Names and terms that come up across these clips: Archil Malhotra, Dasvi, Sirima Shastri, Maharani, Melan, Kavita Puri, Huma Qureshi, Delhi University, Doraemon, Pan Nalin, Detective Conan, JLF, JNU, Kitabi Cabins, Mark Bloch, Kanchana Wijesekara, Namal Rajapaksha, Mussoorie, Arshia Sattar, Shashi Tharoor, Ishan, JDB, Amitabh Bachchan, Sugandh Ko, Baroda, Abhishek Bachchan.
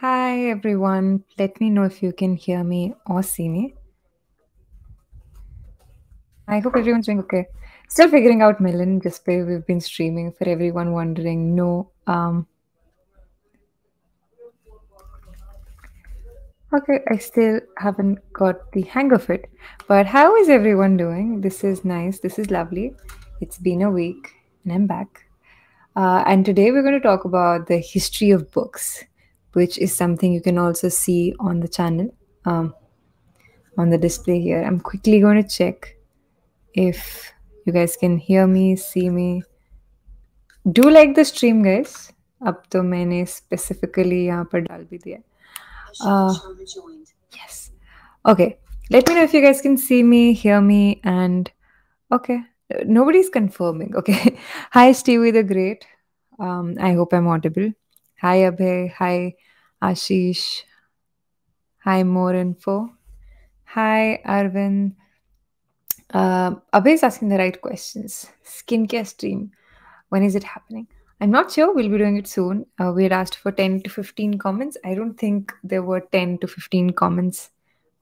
Hi everyone, let me know if you can hear me or see me. I hope everyone's doing okay. Still figuring out Melan, just by we've been streaming for everyone wondering. No, okay, I still haven't got the hang of it. But how is everyone doing? This is nice, this is lovely. It's been a week and I'm back. And today we're going to talk about the history of books, which is something you can also see on the channel, on the display here. I'm quickly going to check if you guys can hear me, see me. Do like the stream, guys. Ab to maine specifically yahan par dal bhi diya. Yes. Okay. Let me know if you guys can see me, hear me, and okay. Nobody's confirming. Okay. Hi, Stevie the Great. I hope I'm audible. Hi Abhay, hi Ashish, hi More Info, hi Arvin. Abhay is asking the right questions. Skincare stream, when is it happening? I'm not sure, we'll be doing it soon. We had asked for 10 to 15 comments. I don't think there were 10 to 15 comments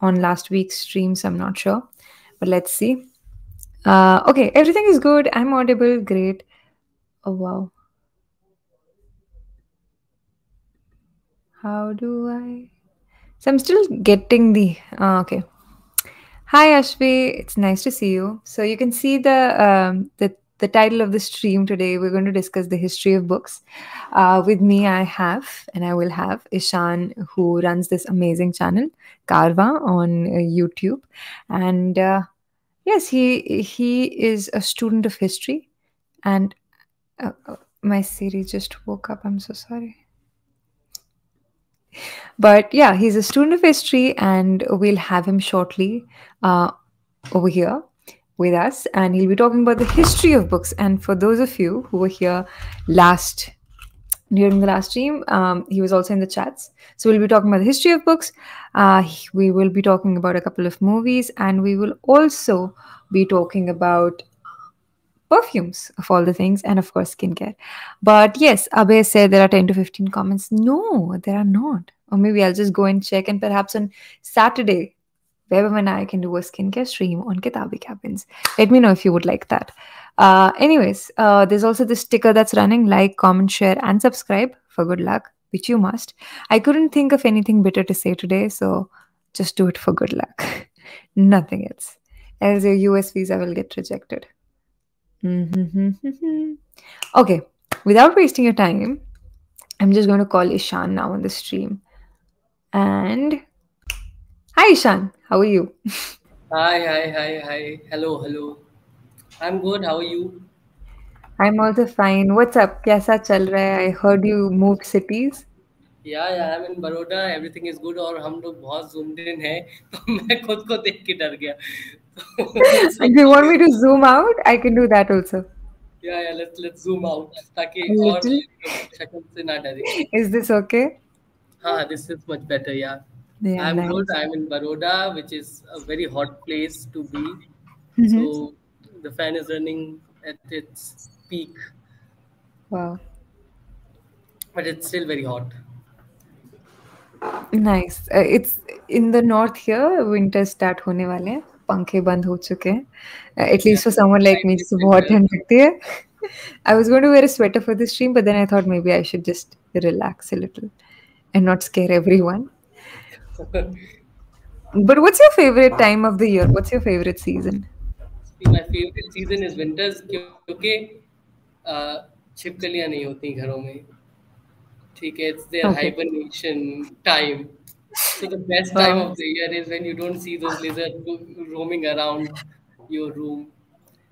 on last week's stream, so I'm not sure. But let's see. Okay, everything is good. I'm audible, great. Oh, wow. How do I? So I'm still getting the... okay. Hi, Ashvi. It's nice to see you. So you can see the title of the stream today. We're going to discuss the history of books. With me, I have, and I will have, Ishan, who runs this amazing channel, Karwaan, on YouTube. And yes, he is a student of history. And my Siri just woke up. I'm so sorry. But yeah, he's a student of history and we'll have him shortly over here with us, and he'll be talking about the history of books. And for those of you who were here during the last stream, he was also in the chats. So we'll be talking about the history of books. We will be talking about a couple of movies, and we will also be talking about perfumes, of all the things, and of course skincare. But yes, Abhay said there are 10 to 15 comments. No, there are not. Or maybe I'll just go and check, and perhaps on Saturday, Webam and I can do a skincare stream on Kitabi Cabins. Let me know if you would like that. Anyways, there's also this sticker that's running. Like, comment, share, and subscribe for good luck, which you must. I couldn't think of anything better to say today, so just do it for good luck. Nothing else. Else your US visa will get rejected. Okay, without wasting your time, I'm just going to call Ishan now on the stream. And hi Ishan, how are you? Hi. Hello. I'm good, how are you? I'm also fine. What's up? Kaisa chal raha hai? I heard you moved cities. Yeah, I'm in Baroda. Everything is good. और हम लोग बहुत zoomed in हैं, तो मैं खुद को देख के डर गया. If you want me to zoom out, I can do that also. Yeah, let's zoom out ताकि और शक्ल से ना डरे. Is this okay? हाँ, this is much better. Yeah, I'm nice. Good. I'm in Baroda, which is a very hot place to be. So the fan is running at its peak. Wow. But it's still very hot. Nice. It's in the north here. Winters start होने वाले हैं. पंखे बंद हो चुके हैं. At least for someone like me, जिसको बहुत ठंड लगती है. I was going to wear a sweater for this stream, but then I thought maybe I should just relax a little and not scare everyone. But what's your favorite time of the year? What's your favorite season? My favorite season is winters क्योंकि छिपकलियाँ नहीं होती घरों में. It's their hibernation time. So the best time of the year is when you don't see those lizards roaming around your room.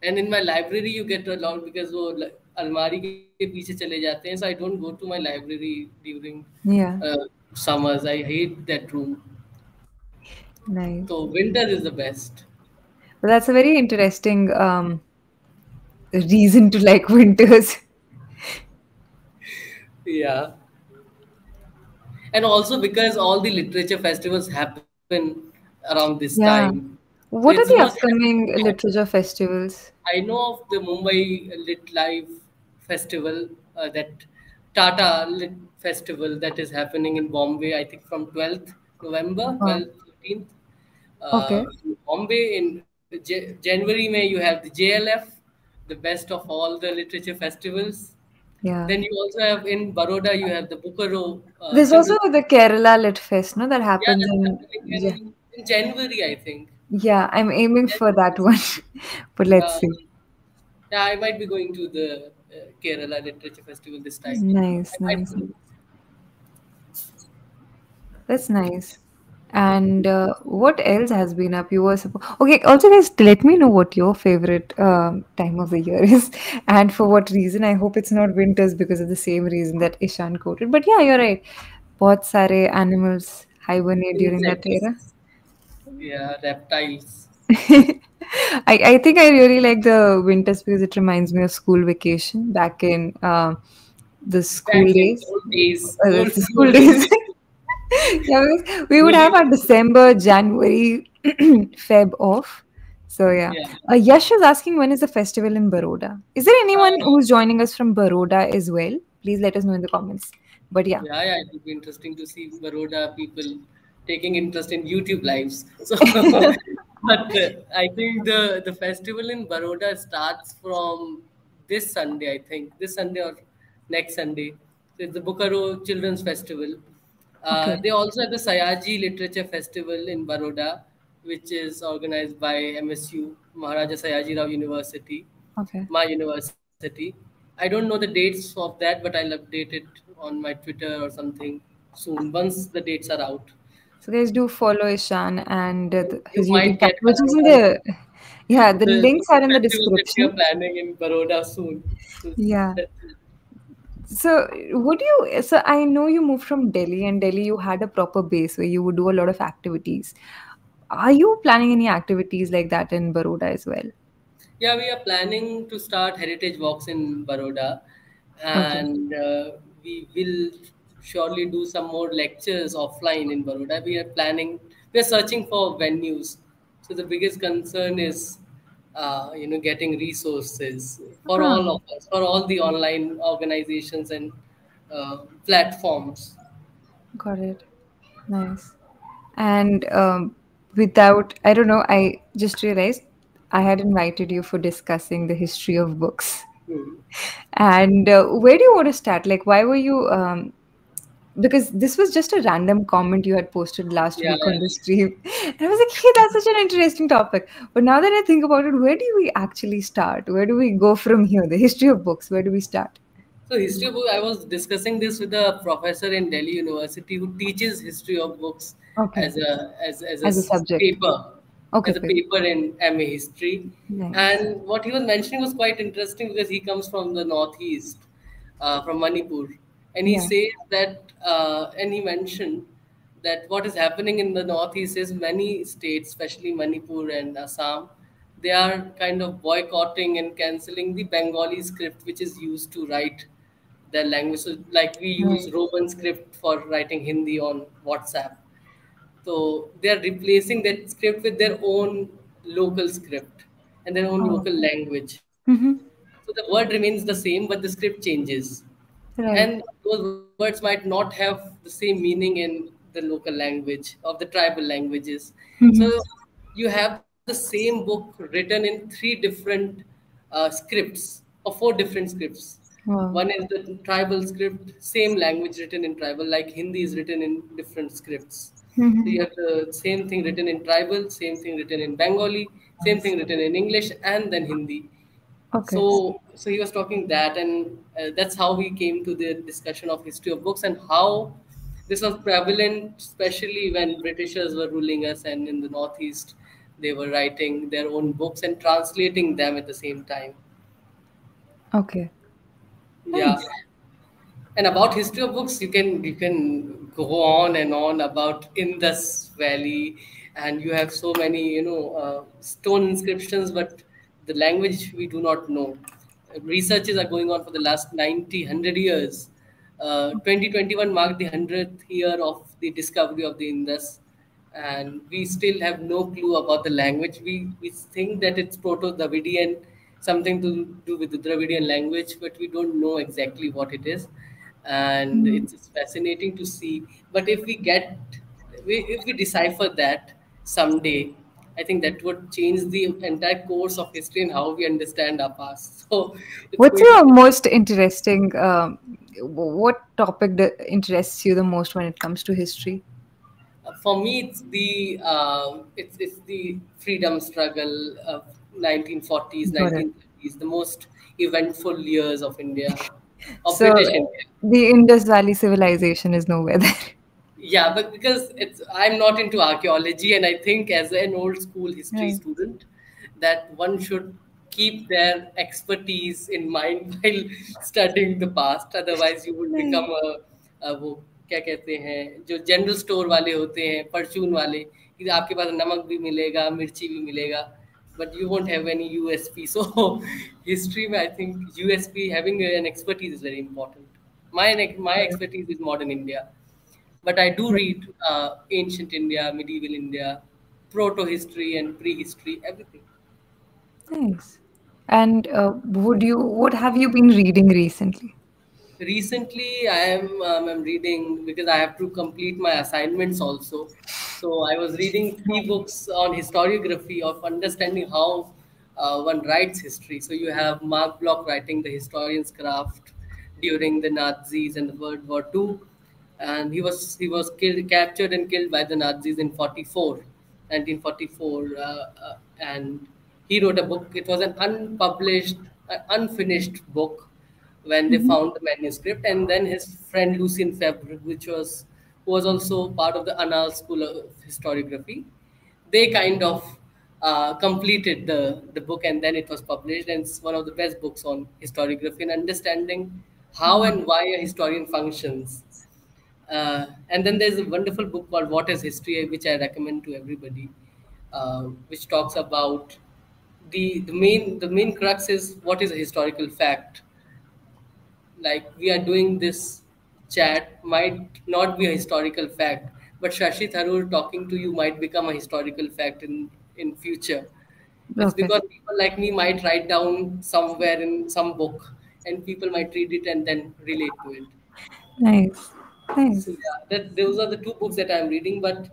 And in my library, you get a lot because वो अलमारी के पीछे चले जाते हैं. So I don't go to my library during summers. I hate that room. Nice. So winter is the best. Well, that's a very interesting reason to like winters. Yeah. And also because all the literature festivals happen around this time. What are the upcoming literature festivals? I know of the Mumbai Lit Live Festival that Tata Lit festival that is happening in Bombay, I think from 12th November, 12th, 13th. Okay. In Bombay, in January, May, you have the JLF, the best of all the literature festivals. Yeah. Then you also have in Baroda, you have the Bukhara. There's also the Kerala Lit Fest, no, that happens in January, I think. Yeah, I'm aiming for that one, but let's see. Yeah, I might be going to the Kerala Literature Festival this time. Nice, nice. That's nice. And what else has been up? You were okay. Also, guys, let me know what your favorite time of the year is, and for what reason. I hope it's not winters because of the same reason that Ishan quoted. But yeah, you're right. Bahut sare animals hibernate during that era. Yeah, reptiles. I think I really like the winters because it reminds me of school vacation back in the school days. School days. Yeah, we would have our December, January, Feb off. So yeah. Yash is asking, when is the festival in Baroda? Is there anyone who's joining us from Baroda as well? Please let us know in the comments. But yeah. Yeah, it would be interesting to see Baroda people taking interest in YouTube lives. So, but I think the festival in Baroda starts from this Sunday, I think. This Sunday or next Sunday. So it's the Bukhara Children's Festival. They also have the Sayaji Literature Festival in Baroda, which is organized by MSU, Maharaja Sayaji Rao University, my university. I don't know the dates of that, but I'll update it on my Twitter or something soon, once the dates are out. So guys, do follow Ishan and his YouTube channel, which is in the the links are in the description. We're planning in Baroda soon. So So would you? So I know you moved from Delhi, and Delhi you had a proper base where you would do a lot of activities. Are you planning any activities like that in Baroda as well? Yeah, we are planning to start heritage walks in Baroda, and we will surely do some more lectures offline in Baroda. We are planning. We are searching for venues. So the biggest concern is, getting resources for all of us, for all the online organizations and platforms. Got it. Nice. And I don't know, I just realized I had invited you for discussing the history of books. And where do you want to start? Like, why were you... because this was just a random comment you had posted last week on the stream. And I was like, hey, that's such an interesting topic. But now that I think about it, where do we actually start? Where do we go from here? The history of books, where do we start? So history of books, I was discussing this with a professor in Delhi University who teaches history of books as a subject. Paper in MA History. Nice. And what he was mentioning was quite interesting because he comes from the northeast, from Manipur. And he says that, and he mentioned that what is happening in the northeast is many states, especially Manipur and Assam, they are kind of boycotting and cancelling the Bengali script which is used to write their language. So, like we use Roman script for writing Hindi on WhatsApp. So they are replacing that script with their own local script and their own local language. So the word remains the same, but the script changes. And those words might not have the same meaning in the local language of the tribal languages. So you have the same book written in three different scripts or four different scripts. One is the tribal script, same language written in tribal, like Hindi is written in different scripts. So you have the same thing written in tribal, same thing written in Bengali, same thing written in English, and then Hindi. So he was talking that, and that's how we came to the discussion of history of books and how this was prevalent, especially when Britishers were ruling us and in the northeast, they were writing their own books and translating them at the same time. Nice. And about history of books, you can go on and on about Indus Valley, and you have so many stone inscriptions, but the language we do not know. Researches are going on for the last 100 years. 2021 marked the 100th year of the discovery of the Indus, and we still have no clue about the language. We think that it's Proto-Dravidian, something to do with the Dravidian language, but we don't know exactly what it is. and it's fascinating to see. But if we get, if we decipher that someday, I think that would change the entire course of history and how we understand our past. So, what's your most interesting? What topic interests you the most when it comes to history? For me, it's the freedom struggle of 1940s, 1930s, the most eventful years of India, of so British India. The Indus Valley civilization is nowhere there. Yeah, but because I'm not into archaeology, and I think as an old school history student, that one should keep their expertise in mind while studying the past. Otherwise, you would become a वो क्या कहते हैं जो general store वाले होते हैं, परचून वाले, कि आपके पास नमक भी मिलेगा, मिर्ची भी मिलेगा, but you won't have any USP. So history, I think USP, having an expertise, is very important. My expertise is modern India. But I do read ancient India, medieval India, proto-history and prehistory, everything. Thanks. And what have you been reading recently? Recently, I'm reading, because I have to complete my assignments also. So I was reading 3 books on historiography of understanding how one writes history. So you have Mark Bloch writing The Historian's Craft during the Nazis and the World War II. And he was killed, captured and killed by the Nazis in 1944, and he wrote a book. It was an unpublished, unfinished book when they found the manuscript. And then his friend Lucien Febvre, who was also part of the Annales School of Historiography, they kind of completed the book, and then it was published. And it's one of the best books on historiography and understanding how and why a historian functions. And then there's a wonderful book called What is History, which I recommend to everybody, which talks about the main crux is what is a historical fact. Like we are doing this chat might not be a historical fact, but Shashi Tharoor talking to you might become a historical fact in future. Okay. It's because people like me might write down somewhere in some book, and people might read it and then relate to it. Nice. Nice. So, yeah, those are the 2 books that I'm reading. But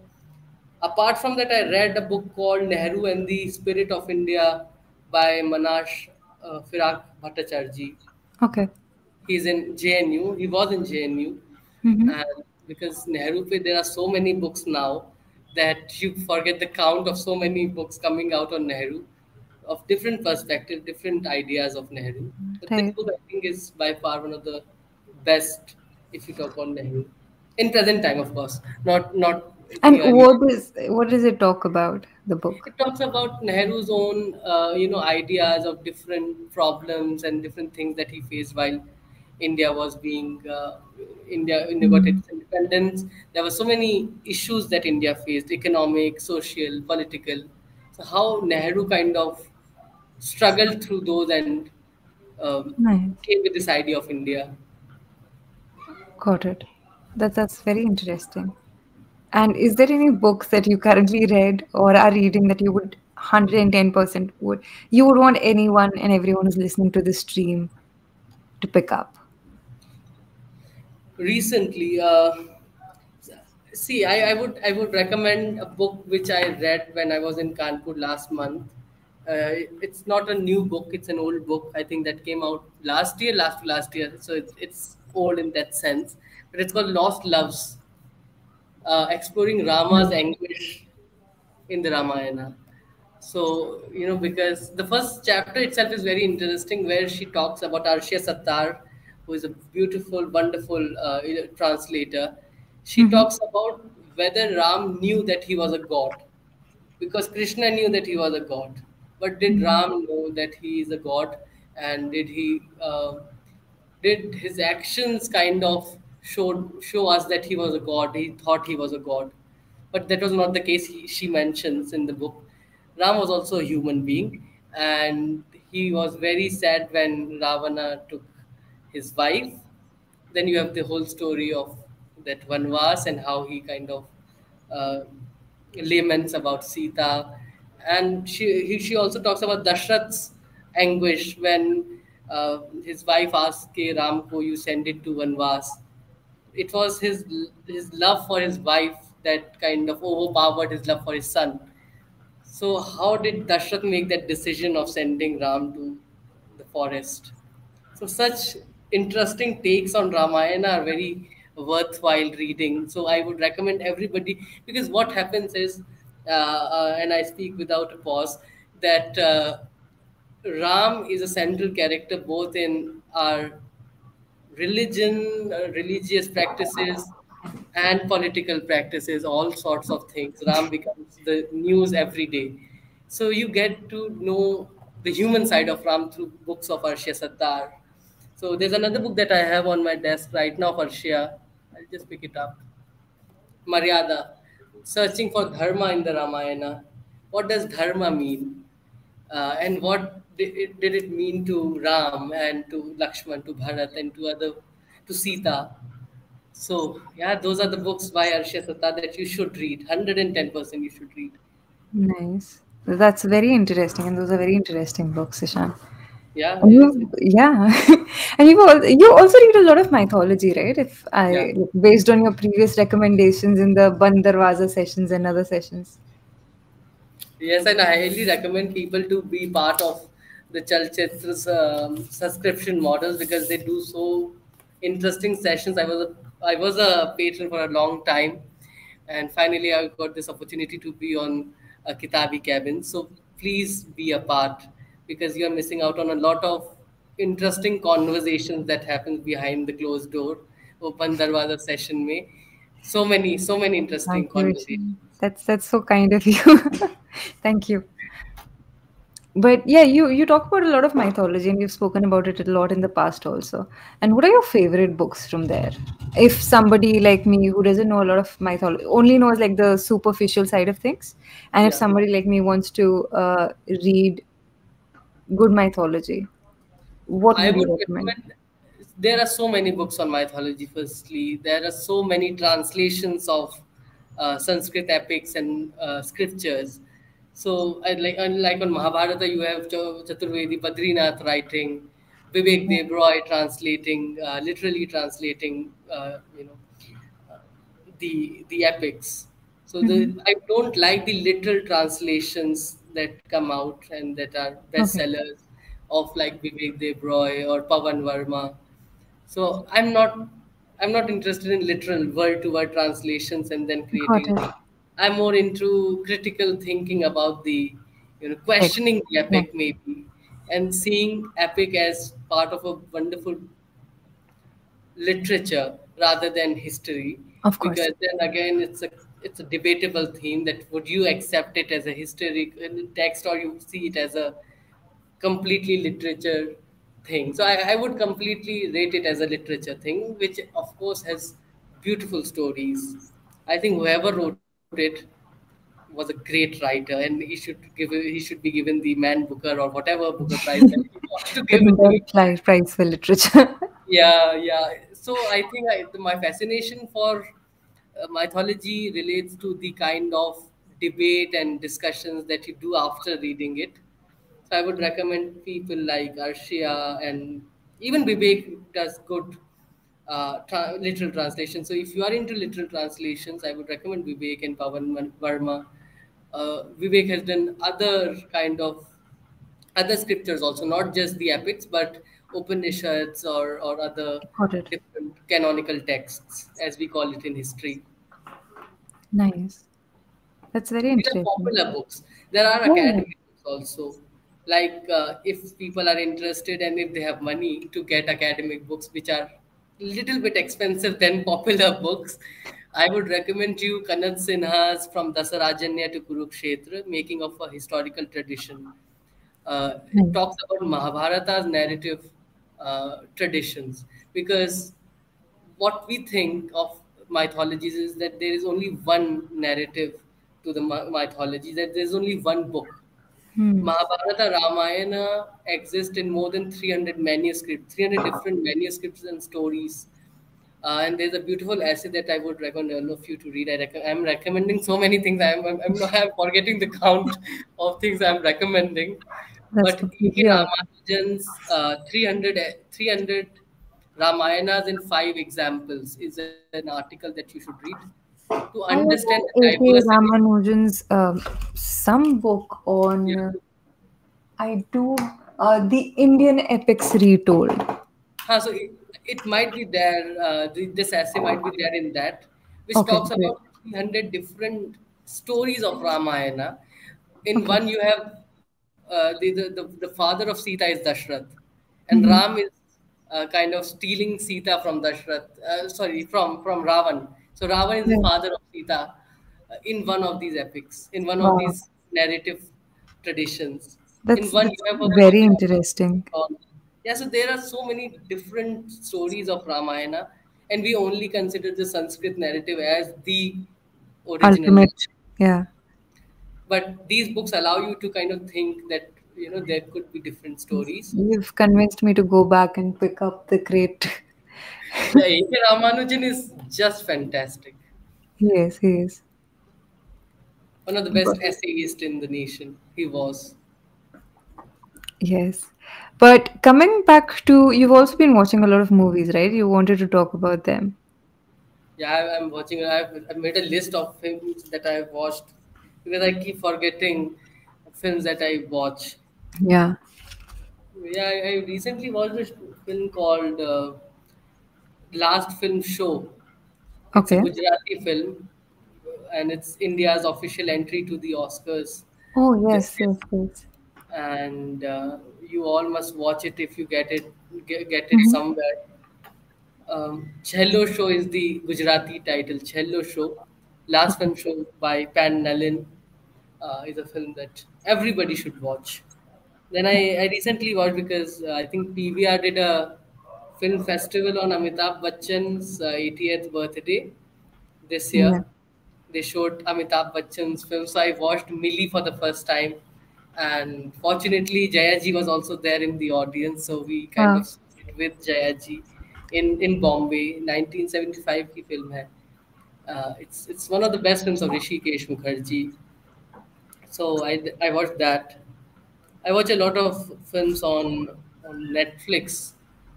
apart from that, I read a book called Nehru and the Spirit of India by Manash Firaq Bhattacharjee. Okay. He's in JNU. He was in JNU. And because Nehru, there are so many books now that you forget the count of so many books coming out on Nehru, of different perspectives, different ideas of Nehru. But this book, I think, is by far one of the best if you talk on Nehru in present time, of course, not. And you know, what does it talk about, the book? It talks about Nehru's own, ideas of different problems and different things that he faced while India was being India got its independence. There were so many issues that India faced: economic, social, political. So how Nehru kind of struggled through those and came with this idea of India. Got it. That's very interesting. And is there any books that you currently read or are reading that you would 110% would want anyone and everyone who's listening to this stream to pick up? Recently, I would recommend a book which I read when I was in Kanpur last month. It's not a new book; it's an old book. I think that came out last year. So it's old in that sense, but it's called Lost Loves, exploring Rama's anguish in the Ramayana. So, because the first chapter itself is very interesting, where she talks about Arshia Sattar, who is a beautiful, wonderful translator. She talks about whether Ram knew that he was a god, because Krishna knew that he was a god, but did Ram know that he is a god, and did his actions kind of show us that he was a god? He thought he was a god, but that was not the case. She mentions in the book, Ram was also a human being, and he was very sad when Ravana took his wife. Then you have the whole story of that Vanvas and how he kind of laments about Sita, and she also talks about Dashrath's anguish when his wife asked, "Ke Ramko, you send it to Vanvas." It was his love for his wife that kind of overpowered his love for his son. So how did Dashrath make that decision of sending Ram to the forest? So such interesting takes on Ramayana are very worthwhile reading. So I would recommend everybody, because what happens is, and I speak without a pause, that Ram is a central character both in our religion, religious practices, and political practices, all sorts of things. Ram becomes the news every day. So you get to know the human side of Ram through books of Arshia Sattar. So there's another book that I have on my desk right now, Arshia. I'll just pick it up. Maryada, Searching for Dharma in the Ramayana. What does Dharma mean? And what did it mean to Ram and to Lakshman, to Bharat and to Sita? So yeah, those are the books by Arshia Sattar that you should read. 110% you should read. Nice. That's very interesting, and those are very interesting books, Ishan. Yeah. And you also read a lot of mythology, right? Based on your previous recommendations in the Band Darwaza sessions and other sessions. Yes, and I highly recommend people to be part of the Chalchitra's subscription models, because they do so interesting sessions. I was a patron for a long time, and finally I got this opportunity to be on a Kitabi cabin. So please be a part, because you are missing out on a lot of interesting conversations that happen behind the closed door, open darwaza session mein. So many interesting conversations. That's so kind of you. Thank you. But yeah, you talk about a lot of mythology, and you've spoken about it a lot in the past also. And what are your favorite books from there? If somebody like me who doesn't know a lot of mythology, only knows like the superficial side of things, and if somebody like me wants to read good mythology, what I would recommend? There are so many books on mythology. Firstly, there are so many translations of Sanskrit epics and scriptures. So, like on Mahabharata, you have Chaturvedi Badrinath writing, Vivek Deb Roy translating, literally translating, the epics. So I don't like the literal translations that come out and that are bestsellers of like Vivek Deb Roy or Pavan Verma. So I'm not interested in literal word-to-word translations and then creating. I'm more into critical thinking about the, questioning the epic maybe, and seeing epic as part of a wonderful literature rather than history. Of course. Because then again, it's a debatable theme that would you accept it as a historical text or you see it as a completely literature thing. So I would completely rate it as a literature thing, which of course has beautiful stories. I think whoever wrote it was a great writer, and he should be given the Man Booker or whatever Booker prize that he wants to give. The prize for literature. So I think my fascination for mythology relates to the kind of debate and discussions that you do after reading it. So I would recommend people like Arshia, and even Vivek does good literal translation. So if you are into literal translations, I would recommend Vivek and Pavan Verma. Vivek has done other scriptures also, not just the epics, but Upanishads or other different canonical texts, as we call it in history. Nice. That's very interesting. These are popular books. There are academic books also. Like if people are interested and if they have money to get academic books, which are little bit expensive than popular books, I would recommend you Kanad Sinha's From Dasarajanya to Kurukshetra, Making of a Historical Tradition. It talks about Mahabharata's narrative traditions, because what we think of mythologies is that there is only one narrative to the mythology, that there is only one book. Mahabharata, Ramayana exist in more than 300 manuscripts, 300 different manuscripts and stories. And there's a beautiful essay that I would recommend all of you to read. I'm recommending so many things. I'm forgetting the count of things I'm recommending. That's but E.K. Ramanujan's 300 Ramayanas in 5 examples is an article that you should read to understand the diversity. Ramanujan's some book on I do the Indian epics retold. So it might be there. This essay might be there in that, which talks about 300 different stories of Ramayana. In one, you have the father of Sita is Dashrath, and Ram is kind of stealing Sita from Dashrath. Sorry, from Ravan. So Ravan is the father of Sita in one of these epics, in one of these narrative traditions. That's very interesting. Yeah, so there are so many different stories of Ramayana, and we only consider the Sanskrit narrative as the original. Ultimate, yeah. But these books allow you to kind of think that, you know, there could be different stories. You've convinced me to go back and pick up the great. E.K. Ramanujan is just fantastic. Yes, he is. One of the best essayists in the nation. He was. Yes. But coming back to, you've also been watching a lot of movies, right? You wanted to talk about them. Yeah, I'm watching. I've made a list of films that I've watched because I keep forgetting films that I watch. Yeah. Yeah, I recently watched a film called Last Film Show. Okay. It's a Gujarati film, and it's India's official entry to the Oscars. Oh, yes, yes, yes. And you all must watch it if you get it somewhere. Chello Show is the Gujarati title. Chello Show, Last Film Show by Pan Nalin is a film that everybody should watch. Then I recently watched, because I think PVR did a film festival on Amitabh Bachchan's 80th birthday this year. Yeah. They showed Amitabh Bachchan's film, so I watched Mili for the first time. And fortunately, Jayaji was also there in the audience, so we kind of sit with Jayaji in Bombay. 1975 ki film hai. It's one of the best films of Rishikesh Mukherjee. So I watched that. I watch a lot of films on Netflix.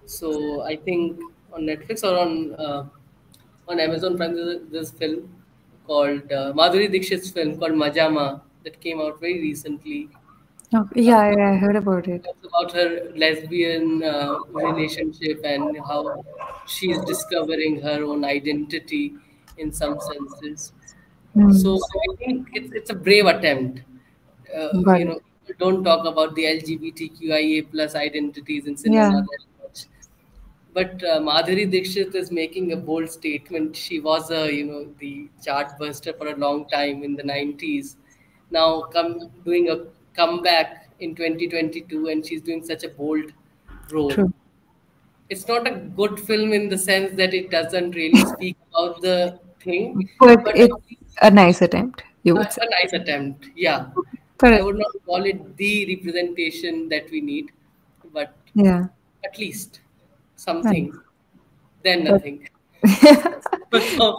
So I think on Netflix or on Amazon Prime, this film called Madhuri Dixit's film called Majama that came out very recently. Oh, yeah, yeah, I heard about it. It's about her lesbian relationship and how she's discovering her own identity in some senses. So I think it's a brave attempt. You know, don't talk about the LGBTQIA+ identities in cinema that much. But Madhuri Dixit is making a bold statement. She was the chartbuster for a long time in the 90s. Now doing a comeback in 2022, and she's doing such a bold role. True. It's not a good film in the sense that it doesn't really speak about the thing. But it's a nice attempt. You would say. A nice attempt, yeah. Correct. I would not call it the representation that we need, but at least something. Nice. Then nothing. So,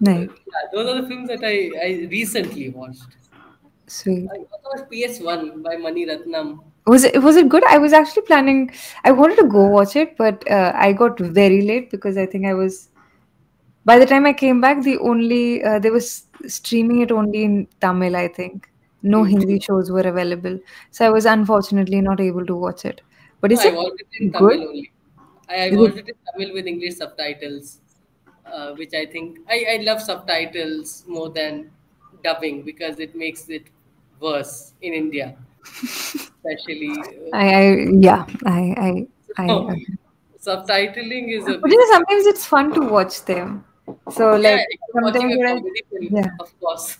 nice. Yeah, those are the films that I recently watched. Sweet. I watched PS1 by Mani Ratnam. Was it good? I was actually planning. I wanted to go watch it, but I got very late because I think I was. By the time I came back, the only they was streaming it only in Tamil. I think no Hindi shows were available, so I was unfortunately not able to watch it. But is it watched it in Tamil good? Only. I watched it in Tamil with English subtitles, which I think I love subtitles more than dubbing because it makes it worse in India, especially. Subtitling is a bit... Sometimes it's fun to watch them. So like sometimes of course.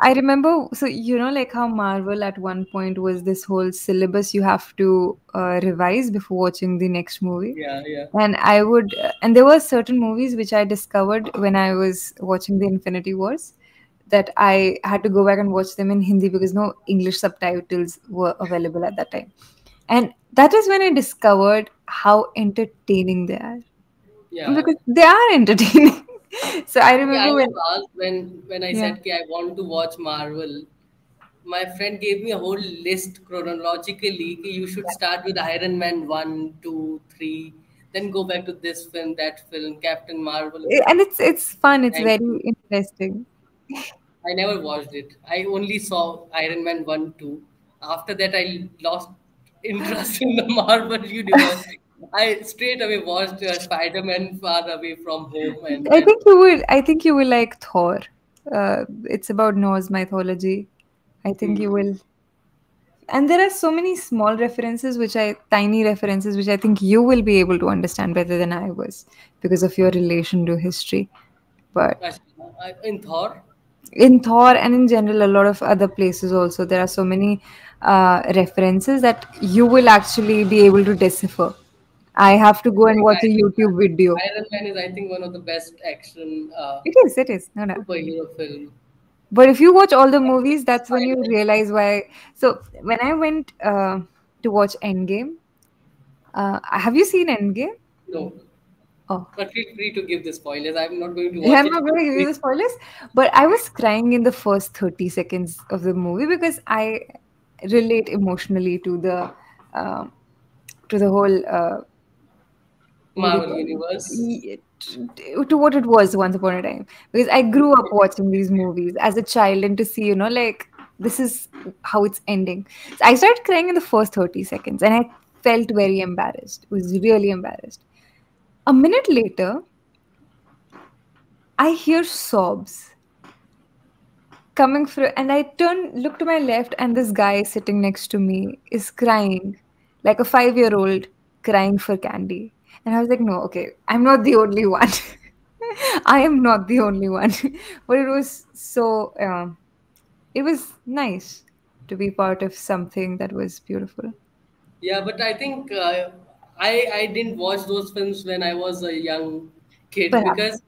I remember. So you know, like how Marvel at one point was this whole syllabus you have to revise before watching the next movie. Yeah, yeah. And I would, and there were certain movies which I discovered when I was watching the Infinity Wars, that I had to go back and watch them in Hindi because no English subtitles were available at that time, and that is when I discovered how entertaining they are. Yeah. Because they are entertaining. So I remember when I said I want to watch Marvel, my friend gave me a whole list chronologically. You should start with Iron Man 1, 2, 3, then go back to this film, that film, Captain Marvel. And it's fun. It's very interesting. I never watched it. I only saw Iron Man 1, 2. After that, I lost interest in the Marvel universe. I straight away watched Spider-Man Far Away From Home. And I think you will like Thor. It's about Norse mythology. I think you will. And there are so many small references, tiny references, which I think you will be able to understand better than I was because of your relation to history. But in Thor and in general, a lot of other places also, there are so many references that you will actually be able to decipher. I have to go and watch a YouTube video. Iron Man is, I think, one of the best action. It is. No. Superhero film. But if you watch all the movies, that's when you realize why. So when I went to watch Endgame, have you seen Endgame? No. Oh. But feel free to give the spoilers. I'm not going to watch it. I'm not going to give you the spoilers. But I was crying in the first 30 seconds of the movie because I relate emotionally to the whole Marvel universe, to what it was once upon a time, because I grew up watching these movies as a child, and to see, you know, like, this is how it's ending. So I started crying in the first 30 seconds and I felt very embarrassed. I was really embarrassed. A minute later, I hear sobs coming through, and I look to my left, and this guy sitting next to me is crying like a 5-year-old crying for candy. And I was like, no, okay, I'm not the only one. I am not the only one. But it was so, it was nice to be part of something that was beautiful. Yeah, but I think I didn't watch those films when I was a young kid, because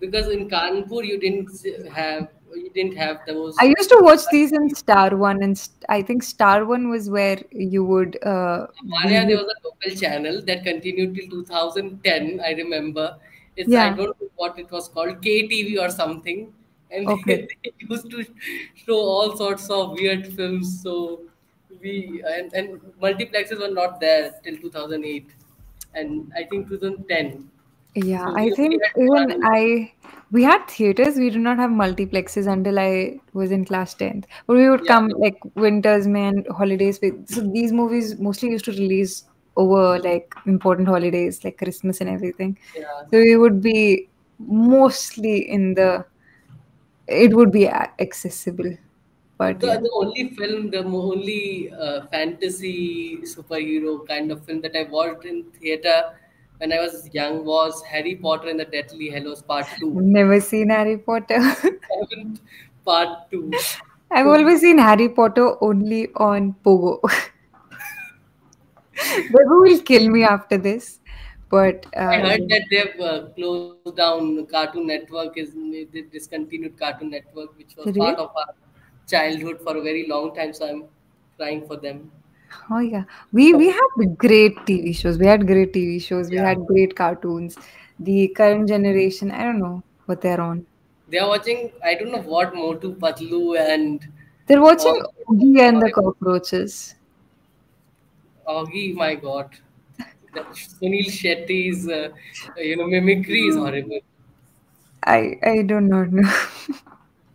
in Kanpur you didn't have those. I used to watch these in Star One, and I think Star One was where you would. There was a local channel that continued till 2010. I remember. I don't know what it was called, KTV or something, and they used to show all sorts of weird films. So and multiplexes were not there till 2008, and I think 2010. Yeah, so I think we had theaters. We did not have multiplexes until I was in class 10th. But we would come like winters, man, holidays. So these movies mostly used to release over like important holidays, like Christmas and everything. Yeah. So we would be mostly it would be accessible. But the only film, the only fantasy superhero kind of film that I watched in theater when I was young was Harry Potter and the Deathly Hallows Part 2. Never seen Harry Potter. Part 2. I've always seen Harry Potter only on Pogo. Babu will kill me after this. But I heard that they've closed down Cartoon Network. They discontinued Cartoon Network, which was part of our childhood for a very long time. So I'm crying for them. Oh yeah, we had great TV shows. We had great TV shows. We had great cartoons. The current generation, I don't know what they're on. They're watching, I don't know what, Motu Patlu, and they're watching Augie and the Cockroaches. Augie, my God, Sunil Shetty's, mimicry is horrible. I do not know.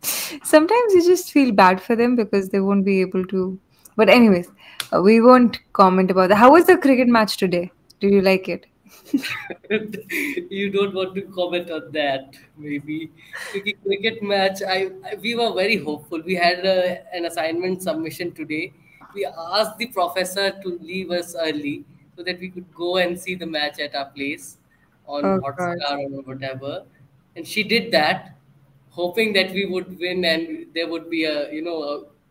Sometimes you just feel bad for them because they won't be able to. But anyways, we won't comment about that. How was the cricket match today? Did you like it? You don't want to comment on that, maybe. Cricket match, we were very hopeful. We had an assignment submission today. We asked the professor to leave us early so that we could go and see the match at our place on Hotstar or whatever. And she did that, hoping that we would win and there would be a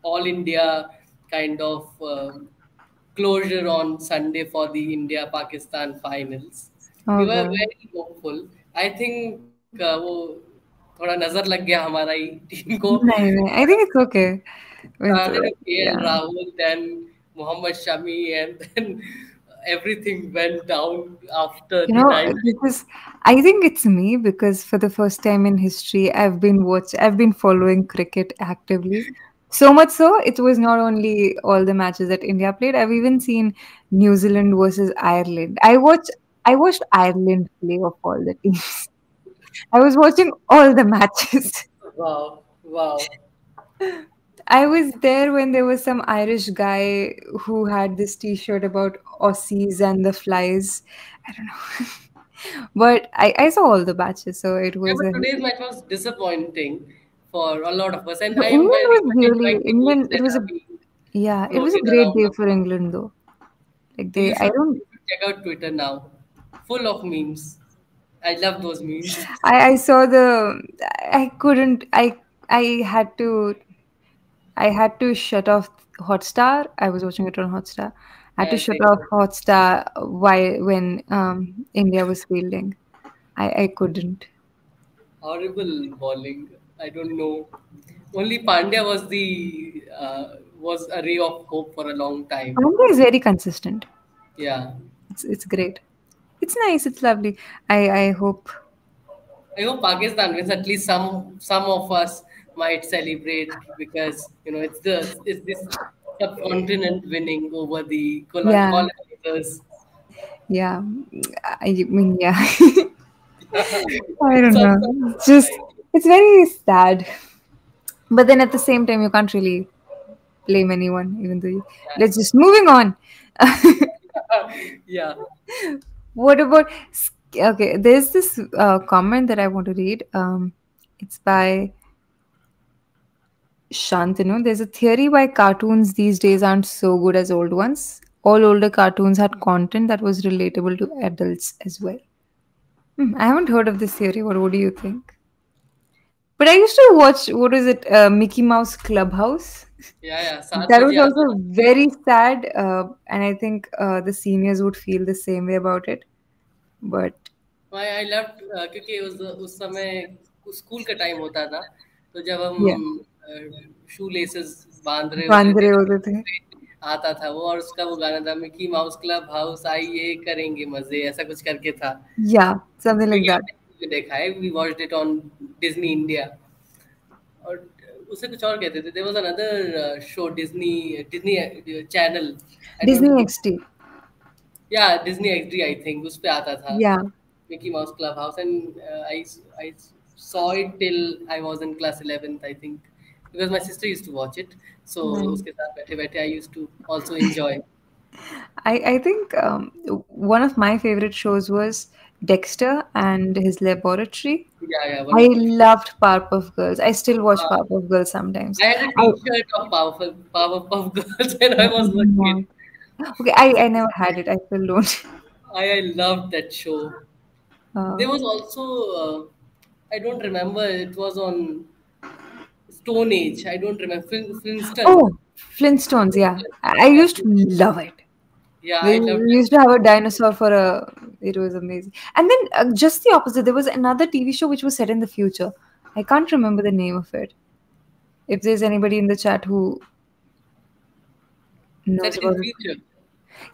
All India kind of closure on Sunday for the India-Pakistan finals. We were very hopeful. I think thoda nazar lag gaya hamara team ko. I think it's okay. Rahul, then Mohammad Shami, and then everything went down after I think it's me, because for the first time in history, I've been following cricket actively. So much so, it was not only all the matches that India played. I've even seen New Zealand versus Ireland. I watched Ireland play of all the teams. I was watching all the matches. Wow, wow. I was there when there was some Irish guy who had this T-shirt about Aussies and the Flies. I don't know. But I saw all the matches, so it was... Yeah, today's match was disappointing for a lot of us. And England was really... England, it was a... Yeah, it was a great day for England, though. Like they... I don't... Check out Twitter now. Full of memes. I love those memes. I saw the... I couldn't... I had to shut off Hotstar. I was watching it on Hotstar. I had to shut off Hotstar when India was fielding. I couldn't. Horrible bowling. I don't know. Only Pandya was the was a ray of hope for a long time. Pandya is very consistent. Yeah, it's great. It's nice. It's lovely. I hope Pakistan wins. At least some of us might celebrate, because you know it's this subcontinent winning over the colonizers. Yeah, I mean, yeah. I don't know. It's just, it's very sad, but then at the same time you can't really blame anyone, even though. Let's just moving on. Yeah. What about? Okay, there's this comment that I want to read. It's by Shantanu. There's a theory why cartoons these days aren't so good as old ones. All older cartoons had content that was relatable to adults as well. I haven't heard of this theory. What do you think? But I used to watch, what is it, Mickey Mouse Clubhouse. Yeah, yeah. That was also very sad, and I think the seniors would feel the same way about it. But I loved, because उस समय school का time होता था, तो जब हम shoelaces बांध रहे होते थे, आता था वो, और उसका वो गाना था Mickey Mouse Club House, आइए करेंगे मजे, ऐसा कुछ करके था. Yeah, something like that. देखा है, we watched it on Disney India. और उसे कुछ और कहते थे. There was another show, Disney Channel. Disney XD. Yeah, Disney XD, I think. उस पे आता था. Yeah. Mickey Mouse Clubhouse, and I saw it till I was in class 11th, I think, because my sister used to watch it. So उसके साथ बैठे-बैठे I used to also enjoy. I think one of my favorite shows was Dexter and his Laboratory. Yeah, yeah. I loved Powerpuff Girls. I still watch Powerpuff Girls sometimes. I had a T-shirt of Powerpuff Girls when I was looking. Okay, I never had it. I still don't. I loved that show. There was also, I don't remember, it was on Stone Age. I don't remember. Flintstones. Oh, Flintstones, yeah. I used to love it. Yeah, we used to have a dinosaur for a... It was amazing. And then just the opposite. There was another TV show which was set in the future. I can't remember the name of it. If there's anybody in the chat who... knows about it.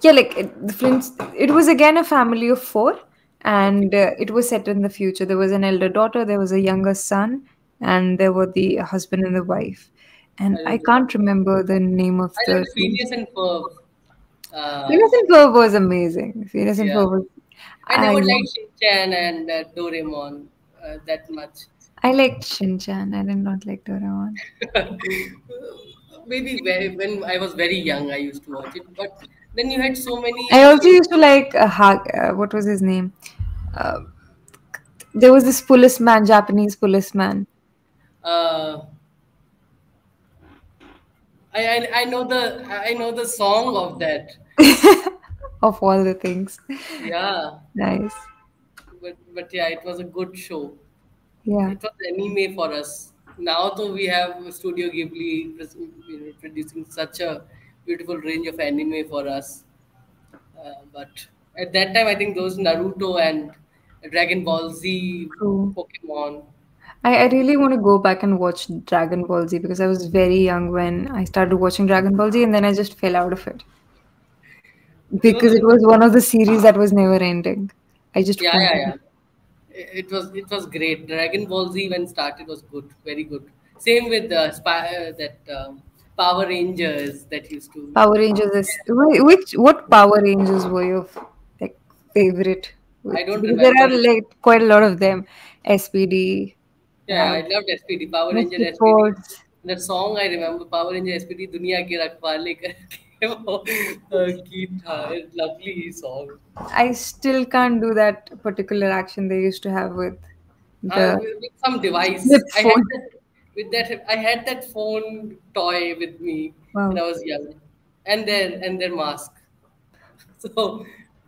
Yeah, like the Flintstones. It was again a family of four, and it was set in the future. There was an elder daughter, there was a younger son, and there were the husband and the wife. And I can't remember the name of the... Phineas and Ferb. Phineas and Ferb was amazing. Phineas and Ferb was... And I would like Shin-Chan and Doraemon that much. I liked Shin-Chan. I did not like Doraemon. Maybe when I was very young, I used to watch it. But then you had so many... I also used to like... what was his name? There was this policeman, Japanese policeman. I know the song of that. Of all the things. Yeah. Nice. But yeah, it was a good show. Yeah. It was anime for us. Now though we have Studio Ghibli producing such a beautiful range of anime for us. But at that time, I think those Naruto and Dragon Ball Z, Pokemon. I really want to go back and watch Dragon Ball Z, because I was very young when I started watching Dragon Ball Z, and then I just fell out of it. Because it was one of the series that was never ending. I just It was great. Dragon Ball Z when started was good, very good. Same with Power Rangers that used to. Power Rangers is what Power Rangers were your like favorite? I don't remember. There are like quite a lot of them. SPD. Yeah, I loved SPD. Power Ranger SPD. That song I remember. Power Ranger SPD. Duniya ke rakhwale ki tha. Lovely song. I still can't do that particular action they used to have with the with some device. I had that phone toy with me when I was young, and their mask. So.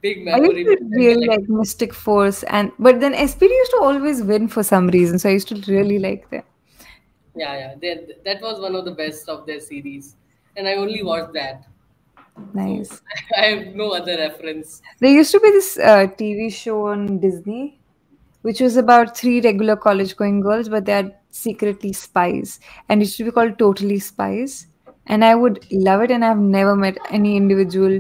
Big memory. I used to really like Mystic Force, but then SPD used to always win for some reason, so I used to really like them. Yeah. That was one of the best of their series, and I only watched that. Nice. So, I have no other reference. There used to be this TV show on Disney, which was about 3 regular college-going girls, but they are secretly spies, and it used to be called Totally Spies. And I would love it, and I've never met any individual.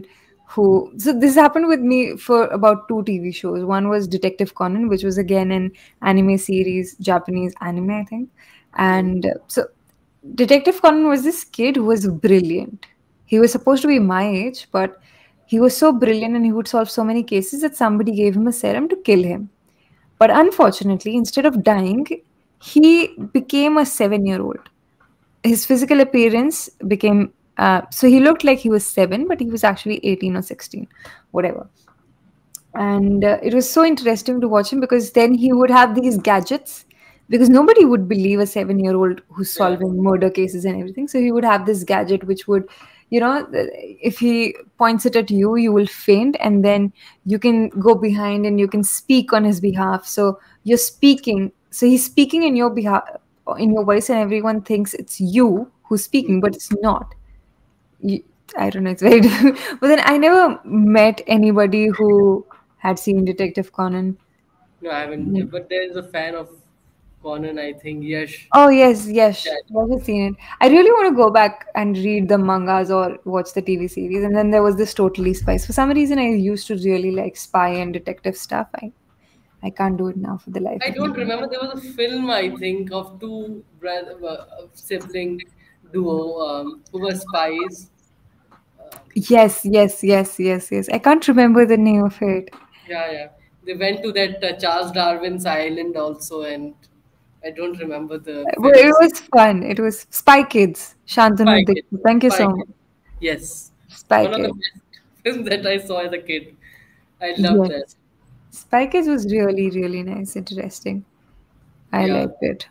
So this happened with me for about 2 TV shows. One was Detective Conan, which was again an anime series, Japanese anime, I think. And so Detective Conan was this kid who was brilliant. He was supposed to be my age, but he was so brilliant and he would solve so many cases that somebody gave him a serum to kill him. But unfortunately, instead of dying, he became a 7-year-old. His physical appearance became... so he looked like he was 7, but he was actually 18 or 16, whatever. And it was so interesting to watch him, because then he would have these gadgets, because nobody would believe a 7-year-old who's solving murder cases and everything. So he would have this gadget which would, you know, if he points it at you, you will faint, and then you can go behind and you can speak on his behalf. So you're speaking. So he's speaking in your behalf, in your voice, and everyone thinks it's you who's speaking, but it's not. I don't know, it's very difficult. But then I never met anybody who had seen Detective Conan. No, I haven't. Yeah. But there is a fan of Conan, I think, Yash. Oh, yes, Yash. Yes. I've never seen it. I really want to go back and read the mangas or watch the TV series. And then there was this Totally Spies. For some reason, I used to really like spy and detective stuff. I can't do it now for the life. I don't remember. There was a film, I think, of 2 sibling duo who were spies. Yes. I can't remember the name of it. Yeah. They went to that Charles Darwin's island also, and I don't remember the... Well, it was fun. It was Spy Kids. Shantanu. Thank you so much. Yes. Spy Kids. One of the best films that I saw as a kid. I loved that. Spy Kids was really, really nice. Interesting. I liked it.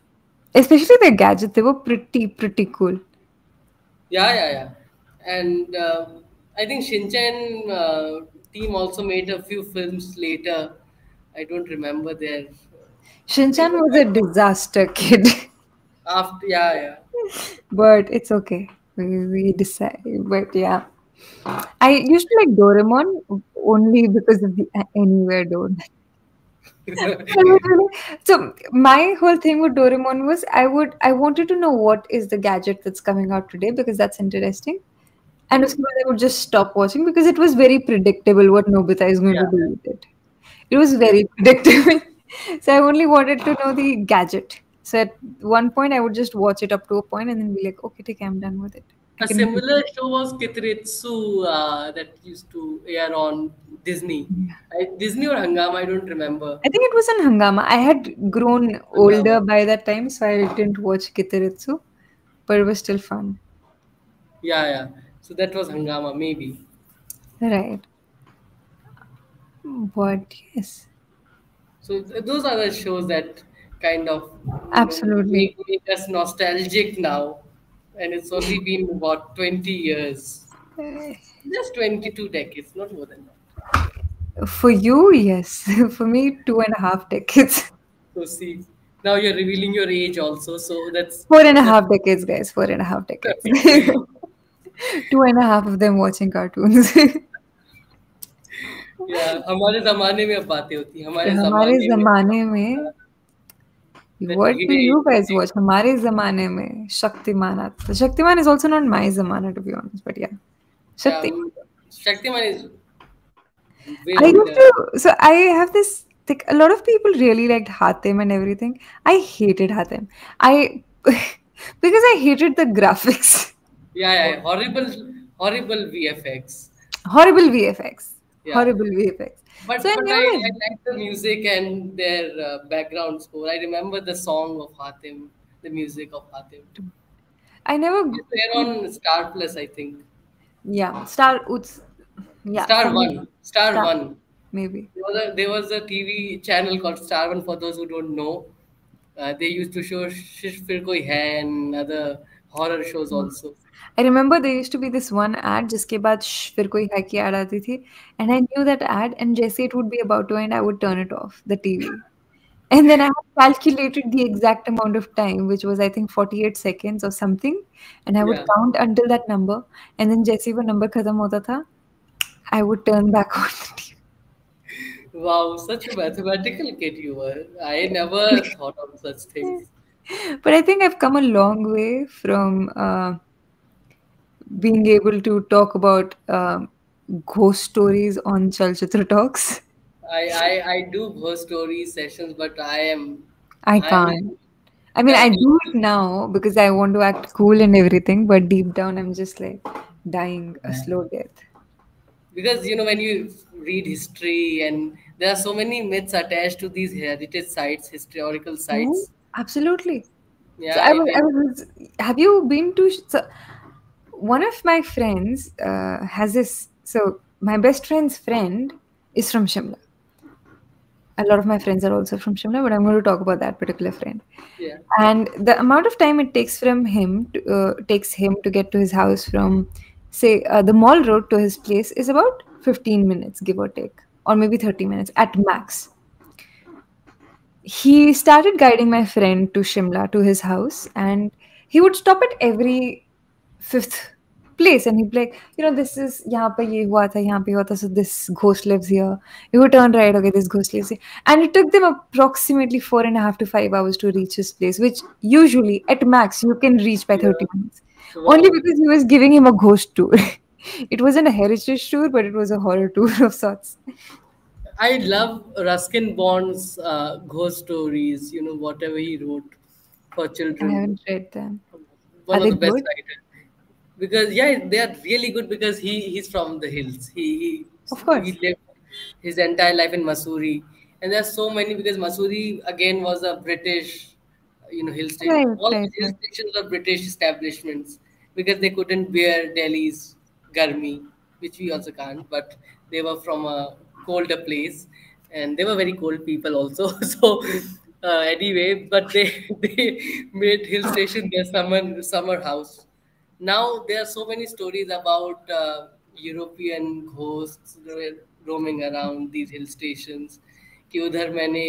Especially their gadgets. They were pretty cool. Yeah. And I think Shinchan team also made a few films later. I don't remember their... Shinchan was a disaster kid. After, yeah. But it's okay. We decide. But yeah. I used to like Doraemon only because of the Anywhere Door. So my whole thing with Doraemon was I wanted to know what is the gadget that's coming out today, because that's interesting. And of course, I would just stop watching because it was very predictable what Nobita is going to do with it. It was very predictable. So I only wanted to know the gadget. So at one point, I would just watch it up to a point and then be like, okay, I'm done with it. A similar show was Kitritsu that used to air on Disney. Yeah. Disney or Hangama, I don't remember. I think it was on Hangama. I had grown older by that time, so I didn't watch Kitritsu. But it was still fun. Yeah. So that was Hangama, maybe. Right. But yes. So those are the shows that kind of make us nostalgic now. And it's only been about 20 years. Just 22 decades, not more than that. For you, yes. For me, 2.5 decades. So see, now you're revealing your age also. So that's... 4.5 decades, guys. 4.5 decades. 2.5 of them watching cartoons. Yeah, हमारे ज़माने में अब बातें होती हैं. हमारे ज़माने में. What do you guys watch? हमारे ज़माने में Shaktimaan. Shaktimaan is also not my ज़माना, to be honest, but yeah. Shaktiman is. So I have this. Like, a lot of people really liked Hatem and everything. I hated Hatem. because I hated the graphics. Yeah. Horrible VFX. But I like the music and their background score. I remember the song of Hatim, the music of Hatim. I never. They're on Star Plus, I think. Yeah, Star One. Maybe there was a TV channel called Star One. For those who don't know, they used to show Shish Fir Koi Hai and other horror shows also. I remember there used to be this one ad, jiske baad Shish Fir Koi Hai ki ad aati thi, and I knew that ad. And jaise it would be about to end, I would turn it off the TV. And then I calculated the exact amount of time, which was I think 48 seconds or something, and I would count until that number, and then jaise wo number khatam hota tha, I would turn back on the TV. Wow, such a mathematical kid you were. I never thought of such things. But I think I've come a long way from being able to talk about ghost stories on Chalchitra Talks. I do ghost story sessions, but I can't. I mean, I do it now because I want to act cool and everything, but deep down I'm just like dying a slow death. Because you know, when you read history, and there are so many myths attached to these heritage sites, historical sites. Oh, absolutely. Yeah. So have you been to? So one of my friends has this. So my best friend's friend is from Shimla. A lot of my friends are also from Shimla, but I'm going to talk about that particular friend. Yeah. And the amount of time it takes him to get to his house from, say, the mall road to his place is about 15 minutes, give or take, or maybe 30 minutes at max. He started guiding my friend to Shimla, to his house, and he would stop at every 5th place, and he'd be like, you know, this is yahan pe ye hua tha, yahan pe hua tha, so this ghost lives here. You would turn right, okay, this ghost lives here. And it took them approximately 4.5 to 5 hours to reach his place, which usually at max you can reach by 30 minutes. Wow. Only because he was giving him a ghost tour. It wasn't a heritage tour, but it was a horror tour of sorts. I love Ruskin Bond's ghost stories. You know, whatever he wrote for children. I haven't read them. One of the best writers. Because they are really good. Because he's from the hills. He lived his entire life in Mussoorie, and there are so many, because Mussoorie again was a British, you know, hill station. All the hill stations were British establishments, because they couldn't bear Delhi's garmi, which we also can't. But they were from a colder place, and they were very cold people also. So anyway, but they made hill station their summer house. Now there are so many stories about European ghosts roaming around these hill stations. कि उधर मैंने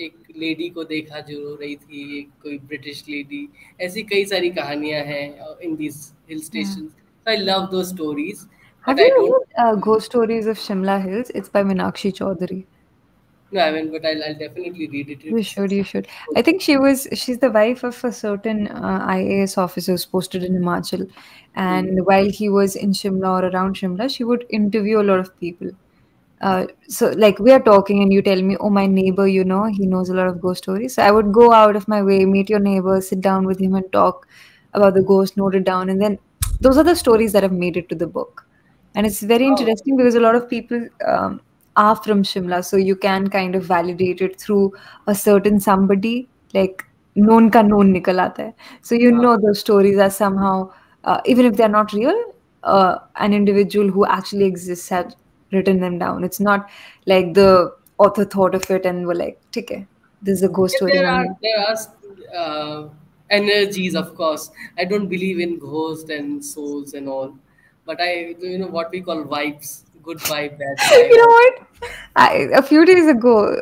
एक lady को देखा जो रो रही थी, कोई ब्रिटिश लेडी, ऐसी कई सारी कहानियां हैं in this hill stations. I love those stories. Have you read Ghost Stories of Shimla Hills? It's by Meenakshi Chaudhary. No, I haven't, but I'll definitely read it. You should. I think she's the wife of a certain IAS officer who's posted in Himachal, and while he was in Shimla or around Shimla, she would interview a lot of people. So like we are talking and you tell me, oh, my neighbor, you know, he knows a lot of ghost stories. So I would go out of my way, meet your neighbor, sit down with him and talk about the ghost, note it down. And then those are the stories that have made it to the book. And it's very interesting because a lot of people are from Shimla. So you can kind of validate it through a certain somebody, like known ka known nikal aata hai. So you know those stories are somehow, even if they're not real, an individual who actually exists had written them down. It's not like the author thought of it and were like, "Theek hai, this is a ghost story." There are energies, of course. I don't believe in ghosts and souls and all, but you know, what we call vibes, good vibe, bad vibe. You know what? A few days ago,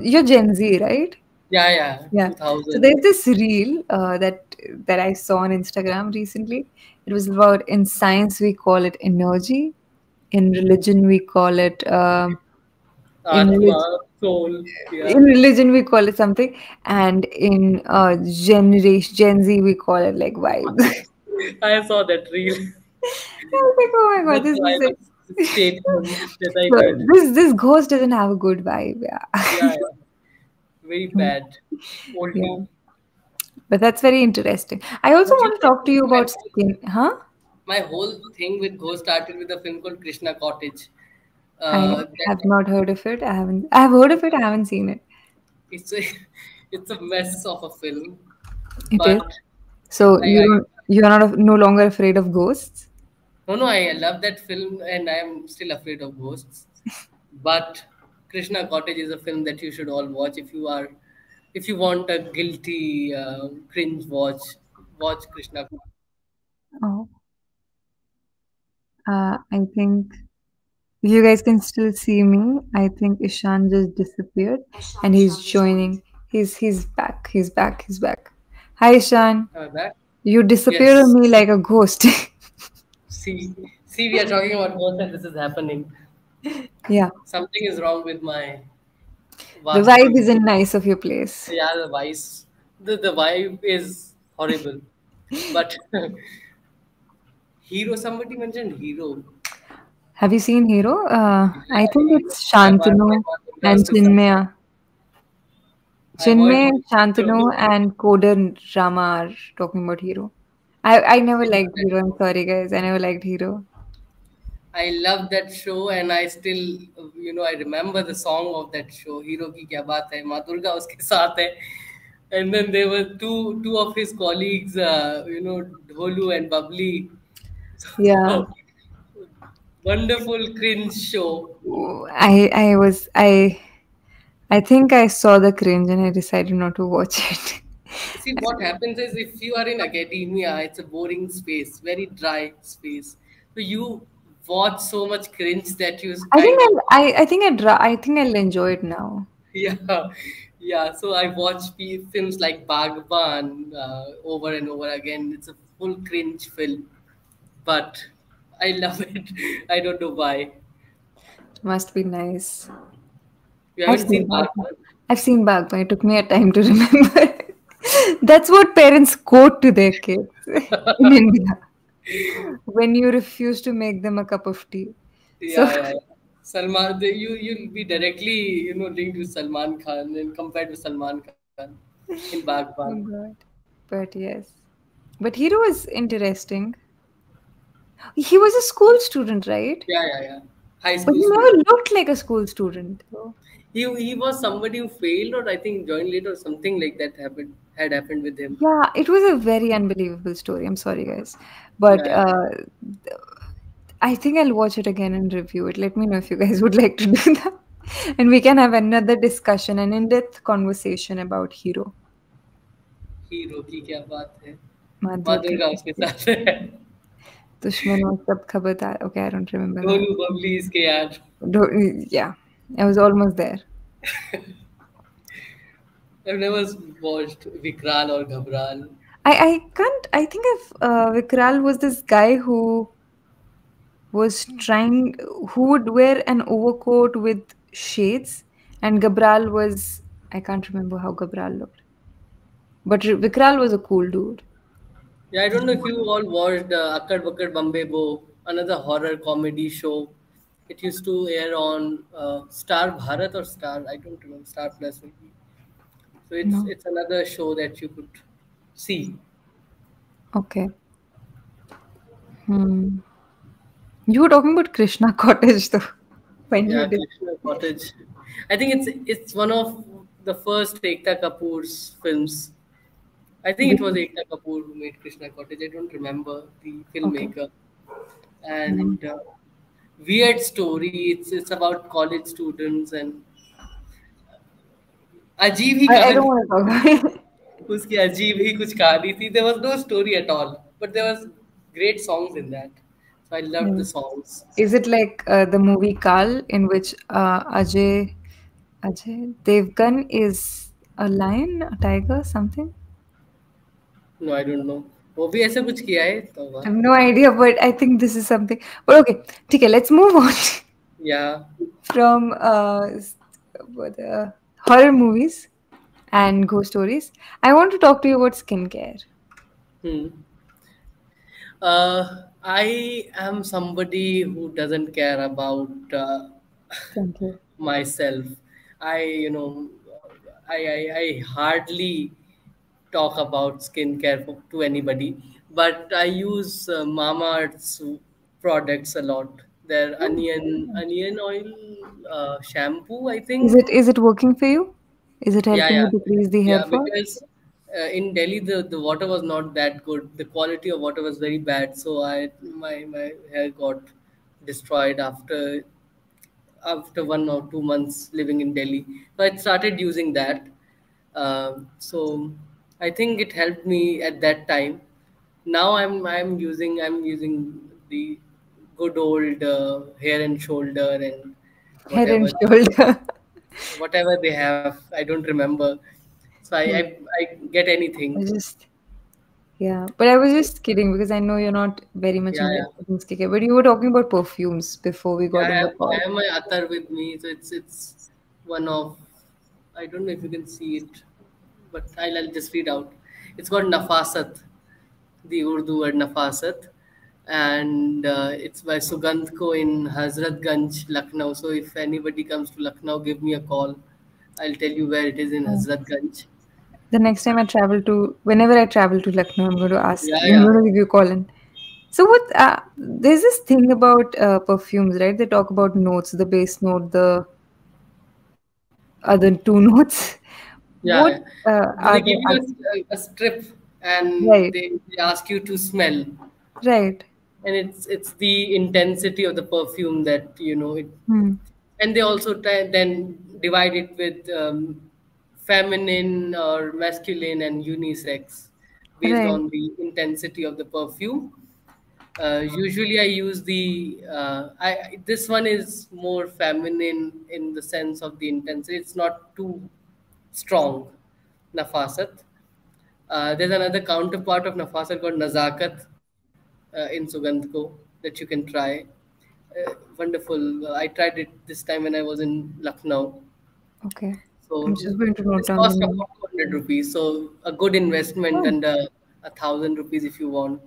you're Gen Z, right? Yeah. 2000. So there's this reel that I saw on Instagram recently. It was about, in science we call it energy. In religion, we call it soul. Yeah. In religion, we call it something, and in Gen Z, we call it like vibes. I saw that reel. I was like, oh my god, this ghost doesn't have a good vibe. Yeah. Very bad. Old. But that's very interesting. I also want to talk to you about something. Huh? My whole thing with Ghost started with a film called Krishna Cottage. I have not heard of it. I haven't. I have heard of it. I haven't seen it. It's a mess of a film. It is. So you're no longer afraid of ghosts? No, I love that film and I am still afraid of ghosts. But Krishna Cottage is a film that you should all watch if you want a guilty cringe watch. Watch Krishna Cottage. Oh, I think. You guys can still see me. I think Ishan just disappeared and he's joining. He's back. He's back. He's back. Hi, Ishan. I'm back. You disappeared on me like a ghost. See, we are talking about ghosts and this is happening. Yeah. Something is wrong with my vibe. The vibe isn't nice of your place. Yeah, the vibe is horrible. But Hero, somebody mentioned Hero. Have you seen Hero? I think it's Shantanu and Chinmaya. Chinmaya, Shantanu and Koder Rama are talking about Hero. I never liked Hero. I'm sorry, guys. I never liked Hero. I love that show and I still, I remember the song of that show, Hero Ki Kya Baat Hai, Maa Durga Uske Saath Hai. And then there were two of his colleagues, Dholu and Babli. Yeah. Wonderful cringe show. I think I saw the cringe and I decided not to watch it. See, what happens is if you are in academia, it's a boring space, very dry space. So you watch so much cringe that you. I think I'll enjoy it now. Yeah. So I watch films like Bhagwan over and over again. It's a full cringe film, but. I love it. I don't know why. Must be nice. You haven't seen Bhagwan? I've seen Bhagwan. It took me a time to remember. That's what parents quote to their kids in India. When you refuse to make them a cup of tea. Yeah. Salman, you'll be directly, linked with Salman Khan and compared with Salman Khan in Bhagwan. Oh God. But yes. But Hero is interesting. He was a school student, right? Yeah. High school. But he never looked like a school student. So. He was somebody who failed, or I think joined late, or something like that happened with him. Yeah, it was a very unbelievable story. I'm sorry, guys, but I think I'll watch it again and review it. Let me know if you guys would like to do that, and we can have another discussion, an in-depth conversation about Hero. Hero ki kya baat hai? Madhurgaon ke saath hai. Okay, I don't remember. Yeah, I was almost there. I've never watched Vikral or Ghabral. I think Vikral was this guy who was trying, who would wear an overcoat with shades, and Ghabral was, I can't remember how Ghabral looked. But Vikral was a cool dude. Yeah, I don't know if you all watched Akkad Bakkad Bombay Bo, another horror comedy show. It used to air on Star Bharat or Star, I don't remember, Star Plus maybe. So it's another show that you could see. Okay. You were talking about Krishna Cottage though. Krishna Cottage. I think it's one of the first Ekta Kapoor's films. I think it was Ekta Kapoor who made Krishna Cottage. I don't remember the filmmaker. Okay. And weird story. It's about college students and ajeeb hi. I don't want to talk about it. Uski ajeeb hi kuch kahani thi. There was no story at all, but there was great songs in that. So I loved the songs. Is it like the movie Kal, in which Ajay Devgan is a lion, a tiger, something? No, I don't know. I have no idea, but I think this is something. But okay, let's move on. Yeah. From horror movies and ghost stories, I want to talk to you about skincare. I am somebody who doesn't care about myself. I hardly talk about skincare to anybody, but I use Mamaearth's products a lot. Their onion oil shampoo, I think. Is it working for you? Is it helping you decrease the hair fall? Because in Delhi the water was not that good. The quality of water was very bad, so my hair got destroyed after 1 or 2 months living in Delhi. So I started using that. So I think it helped me at that time. Now I'm using the good old Hair and Shoulder and whatever, Hair and Shoulder. Whatever they have, I don't remember. So I get anything. But I was just kidding because I know you're not very much into skincare. But you were talking about perfumes before we got on the call. I have my attar with me, so it's one of, I don't know if you can see it, but I'll just read out. It's called Nafasat, the Urdu word Nafasat, and it's by Sugandh Ko in Hazrat Ganj, Lucknow. So if anybody comes to Lucknow, give me a call. I'll tell you where it is in Hazrat Ganj. The next time I travel to, whenever I travel to Lucknow, I'm going to ask. I'm going to give you a call. And so what? There's this thing about perfumes, right? They talk about notes, the base note, the other two notes. They give you a strip, and they ask you to smell. Right. And it's the intensity of the perfume that, you know, it. And they also then divide it with feminine or masculine and unisex based on the intensity of the perfume. Usually I use the, this one is more feminine in the sense of the intensity. It's not too strong, Nafasat. There's another counterpart of Nafasat called Nazakat. In Sugandh Ko that you can try. Wonderful. I tried it this time when I was in Lucknow. Okay. So I'm just going to note down. It cost about 100 rupees. So a good investment and 1,000 rupees if you want.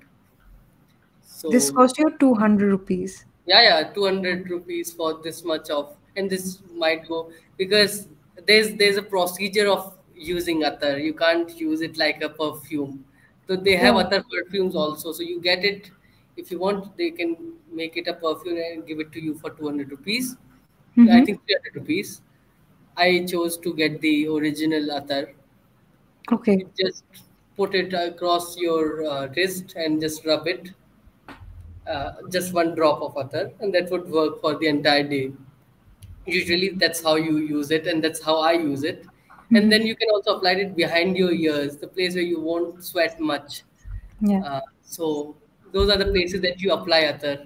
So this cost you 200 rupees. 200 rupees for this much of, and this might go because there's a procedure of using attar. You can't use it like a perfume. So they have other perfumes also. So you get it, if you want, they can make it a perfume and give it to you for 200 rupees. I think 300 rupees. I chose to get the original attar. Okay. You just put it across your wrist and just rub it. Just one drop of attar, and that would work for the entire day. Usually that's how you use it, and that's how I use it. And then you can also apply it behind your ears, the place where you won't sweat much. So those are the places that you apply attar.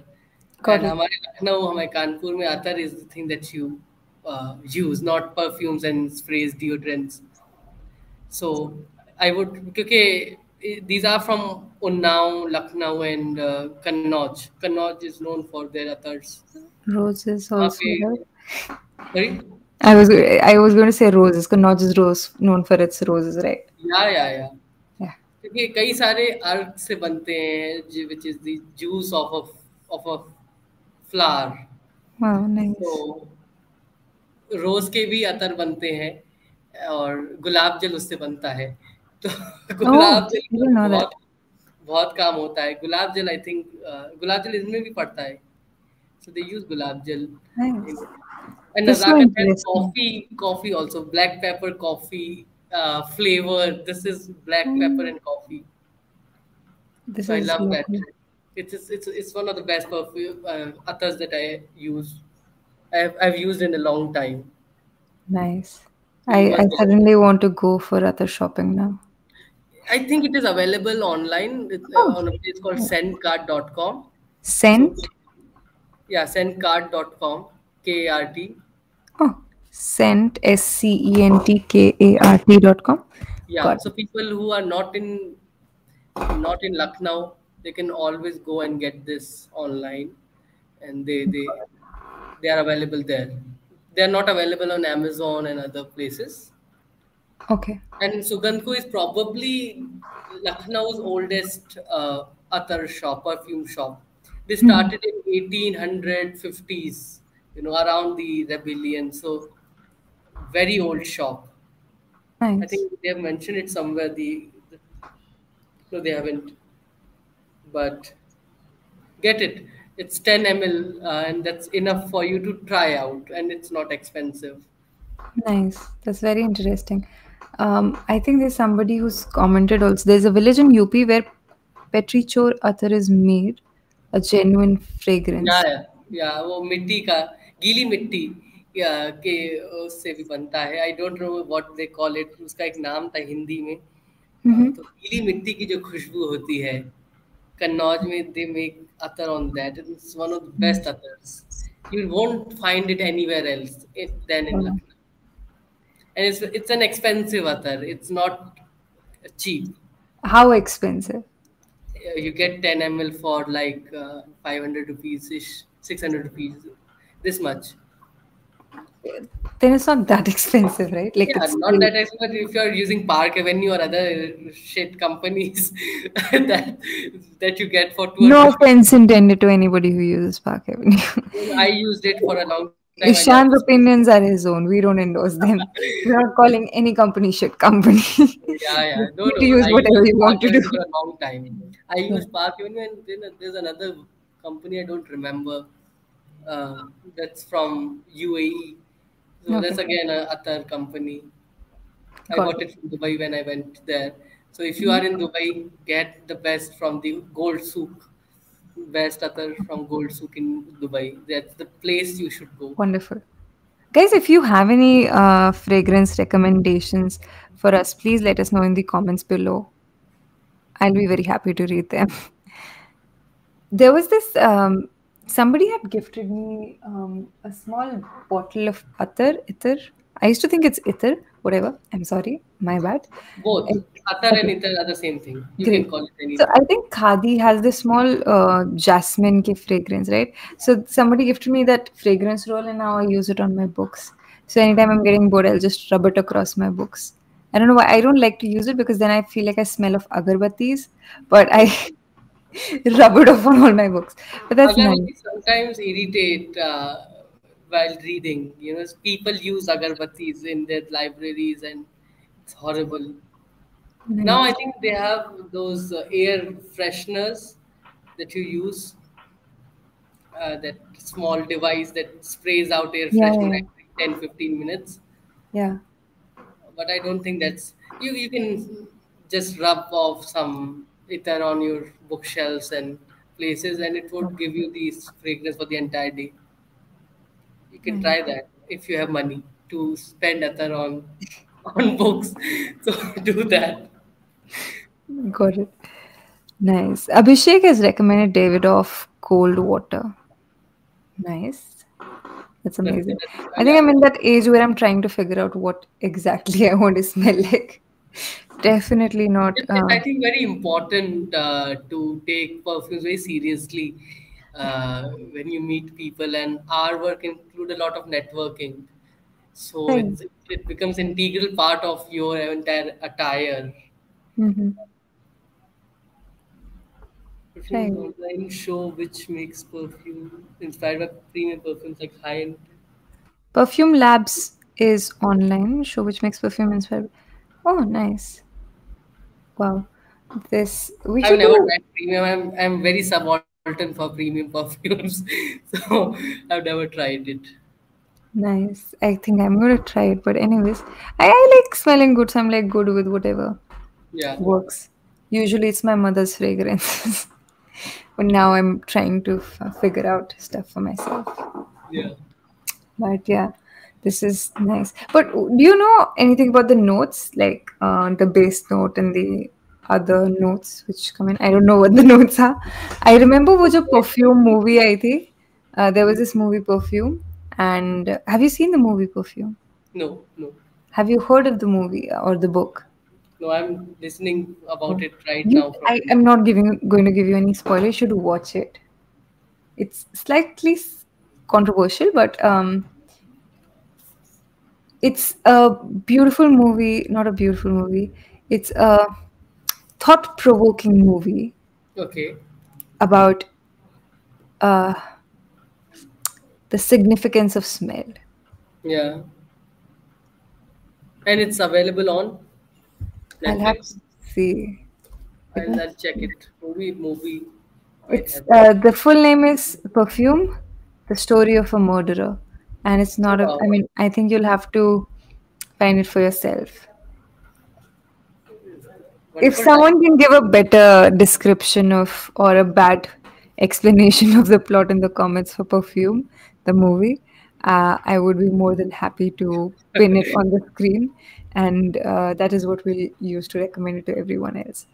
And in Kanpur, mein attar is the thing that you use, not perfumes and sprays, deodorants. So I would, because these are from Unnao, Lucknow, and Kannauj. Kannauj is known for their attars. Roses also. Sorry? I was going to say roses, because not just rose, known for its roses, right? Because कई सारे अर्क से बनते हैं, which is the juice of a flower. Wow, nice. So rose के भी अतर बनते हैं और गुलाब जल उससे बनता है. तो गुलाब जल बहुत बहुत काम होता है. गुलाब जल I think गुलाब जल इसमें भी पड़ता है. So they use gulab jal. Nice. And Nazakat has coffee also, black pepper coffee flavor. This is black pepper and coffee. So I love that. It's one of the best perfume attars that I use. I've used in a long time. Nice. I suddenly want to go for attar shopping now. I think it is available online on a place called scentcart.com. Scent? Yeah, scentcart.com, K-A-R-T. Oh, scent, SCENTKART.com. Yeah, so people who are not in Lucknow, they can always go and get this online, and they are available there. They are not available on Amazon and other places. Okay. And Sugandh Ko is probably Lucknow's oldest attar shop, perfume shop. They started in 1850s, you know, around the rebellion. So, very old shop. Nice. I think they have mentioned it somewhere, the No, they haven't. But get it. It's 10 ml and that's enough for you to try out, and it's not expensive. Nice. That's very interesting. I think there's somebody who's commented also. There's a village in UP where Petrichor Athar is made, a genuine fragrance. Yeah, yeah. वो मिट्टी का गीली मिट्टी के उससे भी बनता है. I don't know what they call it. उसका एक नाम था हिंदी में. तो गीली मिट्टी की जो खुशबू होती है, Kannauj में they make athar on that. It's one of the best athars. You won't find it anywhere else than in Lucknow. And it's an expensive athar. It's not cheap. How expensive? You get 10 ml for like 500 rupees ish, 600 rupees, this much. Then it's not that expensive, right? Like, yeah, it's not that expensive. If you're using Park Avenue or other shit companies that you get for 200. No offense intended to anybody who uses Park Avenue. I used it for a long time. Ishan's opinions are his own. We don't endorse them. We're not calling any company shit company. Yeah. No. You use whatever you want to do. For a long time. I used Park Avenue, and then there's another company I don't remember. That's from UAE. So okay. That's again an athar company. I got it from Dubai when I went there. So if you are in Dubai, get the best from the Gold Souk. Best athar from Gold Souk in Dubai. That's the place you should go. Wonderful. Guys, if you have any fragrance recommendations for us, please let us know in the comments below. I'll be very happy to read them. There was this... somebody had gifted me a small bottle of athar. I used to think it's ether, whatever. I'm sorry, my bad. Both athar and ether are the same thing. You can call it anything. So I think khadi has this small jasmine ki fragrance, right? So somebody gifted me that fragrance roll, and now I use it on my books. So anytime I'm getting bored, I'll just rub it across my books. I don't know why I don't like to use it, because then I feel like I smell of agarbattis, but I rub it off on all my books. But that's nice. Sometimes irritate while reading. You know, people use agarbattis in their libraries, and it's horrible. Nice. Now I think they have those air fresheners that you use. That small device that sprays out air freshener every 10-15 minutes. Yeah. But I don't think that's you can just rub off some ether on your bookshelves and places, and it would give you these fragrance for the entire day. You can try that if you have money to spend athar on books. So do that. Got it. Nice. Abhishek has recommended Davidoff cold water. Nice. That's amazing. I think I'm in that age where I'm trying to figure out what exactly I want to smell like. Definitely not. I think very important to take perfumes very seriously when you meet people, and our work includes a lot of networking. So it becomes an integral part of your entire attire. Perfume online show which makes perfume inspired by premium perfumes like high-end. Perfume Labs is online show which makes perfume inspired. Oh, nice. Wow, this I've never tried premium. I'm very subaltern for premium perfumes, so I've never tried it. Nice. I think I'm gonna try it. But anyways, I like smelling good, so I'm like good with whatever. Yeah, works. Usually it's my mother's fragrances, but now I'm trying to figure out stuff for myself. Yeah. But yeah. This is nice. But do you know anything about the notes, like the bass note and the other notes which come in? I don't know what the notes are. I remember wo jo Perfume movie aayi thi. There was this movie Perfume, and have you seen the movie Perfume? No. Have you heard of the movie or the book? No, I'm listening about it right now. I am not going to give you any spoiler. You should watch it. It's slightly controversial, but it's a beautiful movie, not a beautiful movie. It's a thought-provoking movie. Okay. About the significance of smell. Yeah. And it's available on Netflix. I'll have to see. I'll check it. Movie. It's the full name is Perfume: The Story of a Murderer, and it's not. I mean, I think you'll have to find it for yourself. If someone can give a better description of or a bad explanation of the plot in the comments for Perfume, the movie, I would be more than happy to pin it on the screen, and that is what we'll use to recommend it to everyone else.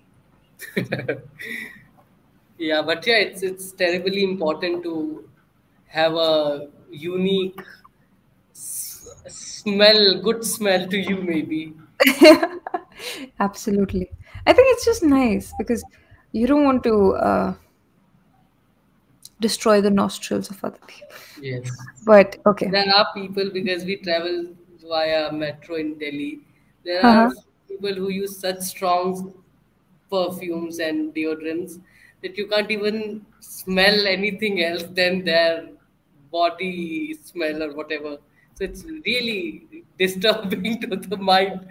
Yeah, but yeah, it's terribly important to have a unique smell, good smell to you, maybe. Absolutely. I think it's just nice because you don't want to destroy the nostrils of other people. Yes. But okay. There are people, because we travel via metro in Delhi, there are people who use such strong perfumes and deodorants that you can't even smell anything else than their body smell or whatever. So it's really disturbing to the mind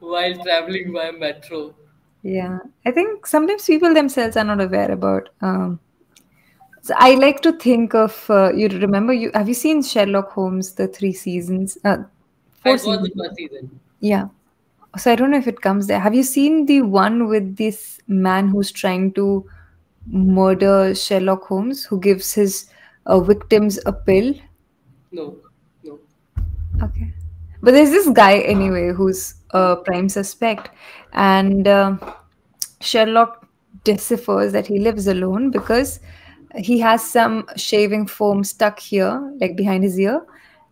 while traveling by metro. Yeah, I think sometimes people themselves are not aware about. So I like to think of you. Remember, have you seen Sherlock Holmes, the 3 seasons? 4 seasons. The 1st season. Yeah. So I don't know if it comes there. Have you seen the one with this man who's trying to murder Sherlock Holmes, who gives his victims a pill? No. Okay, but there's this guy anyway who's a prime suspect, and Sherlock deciphers that he lives alone because he has some shaving foam stuck here, like behind his ear,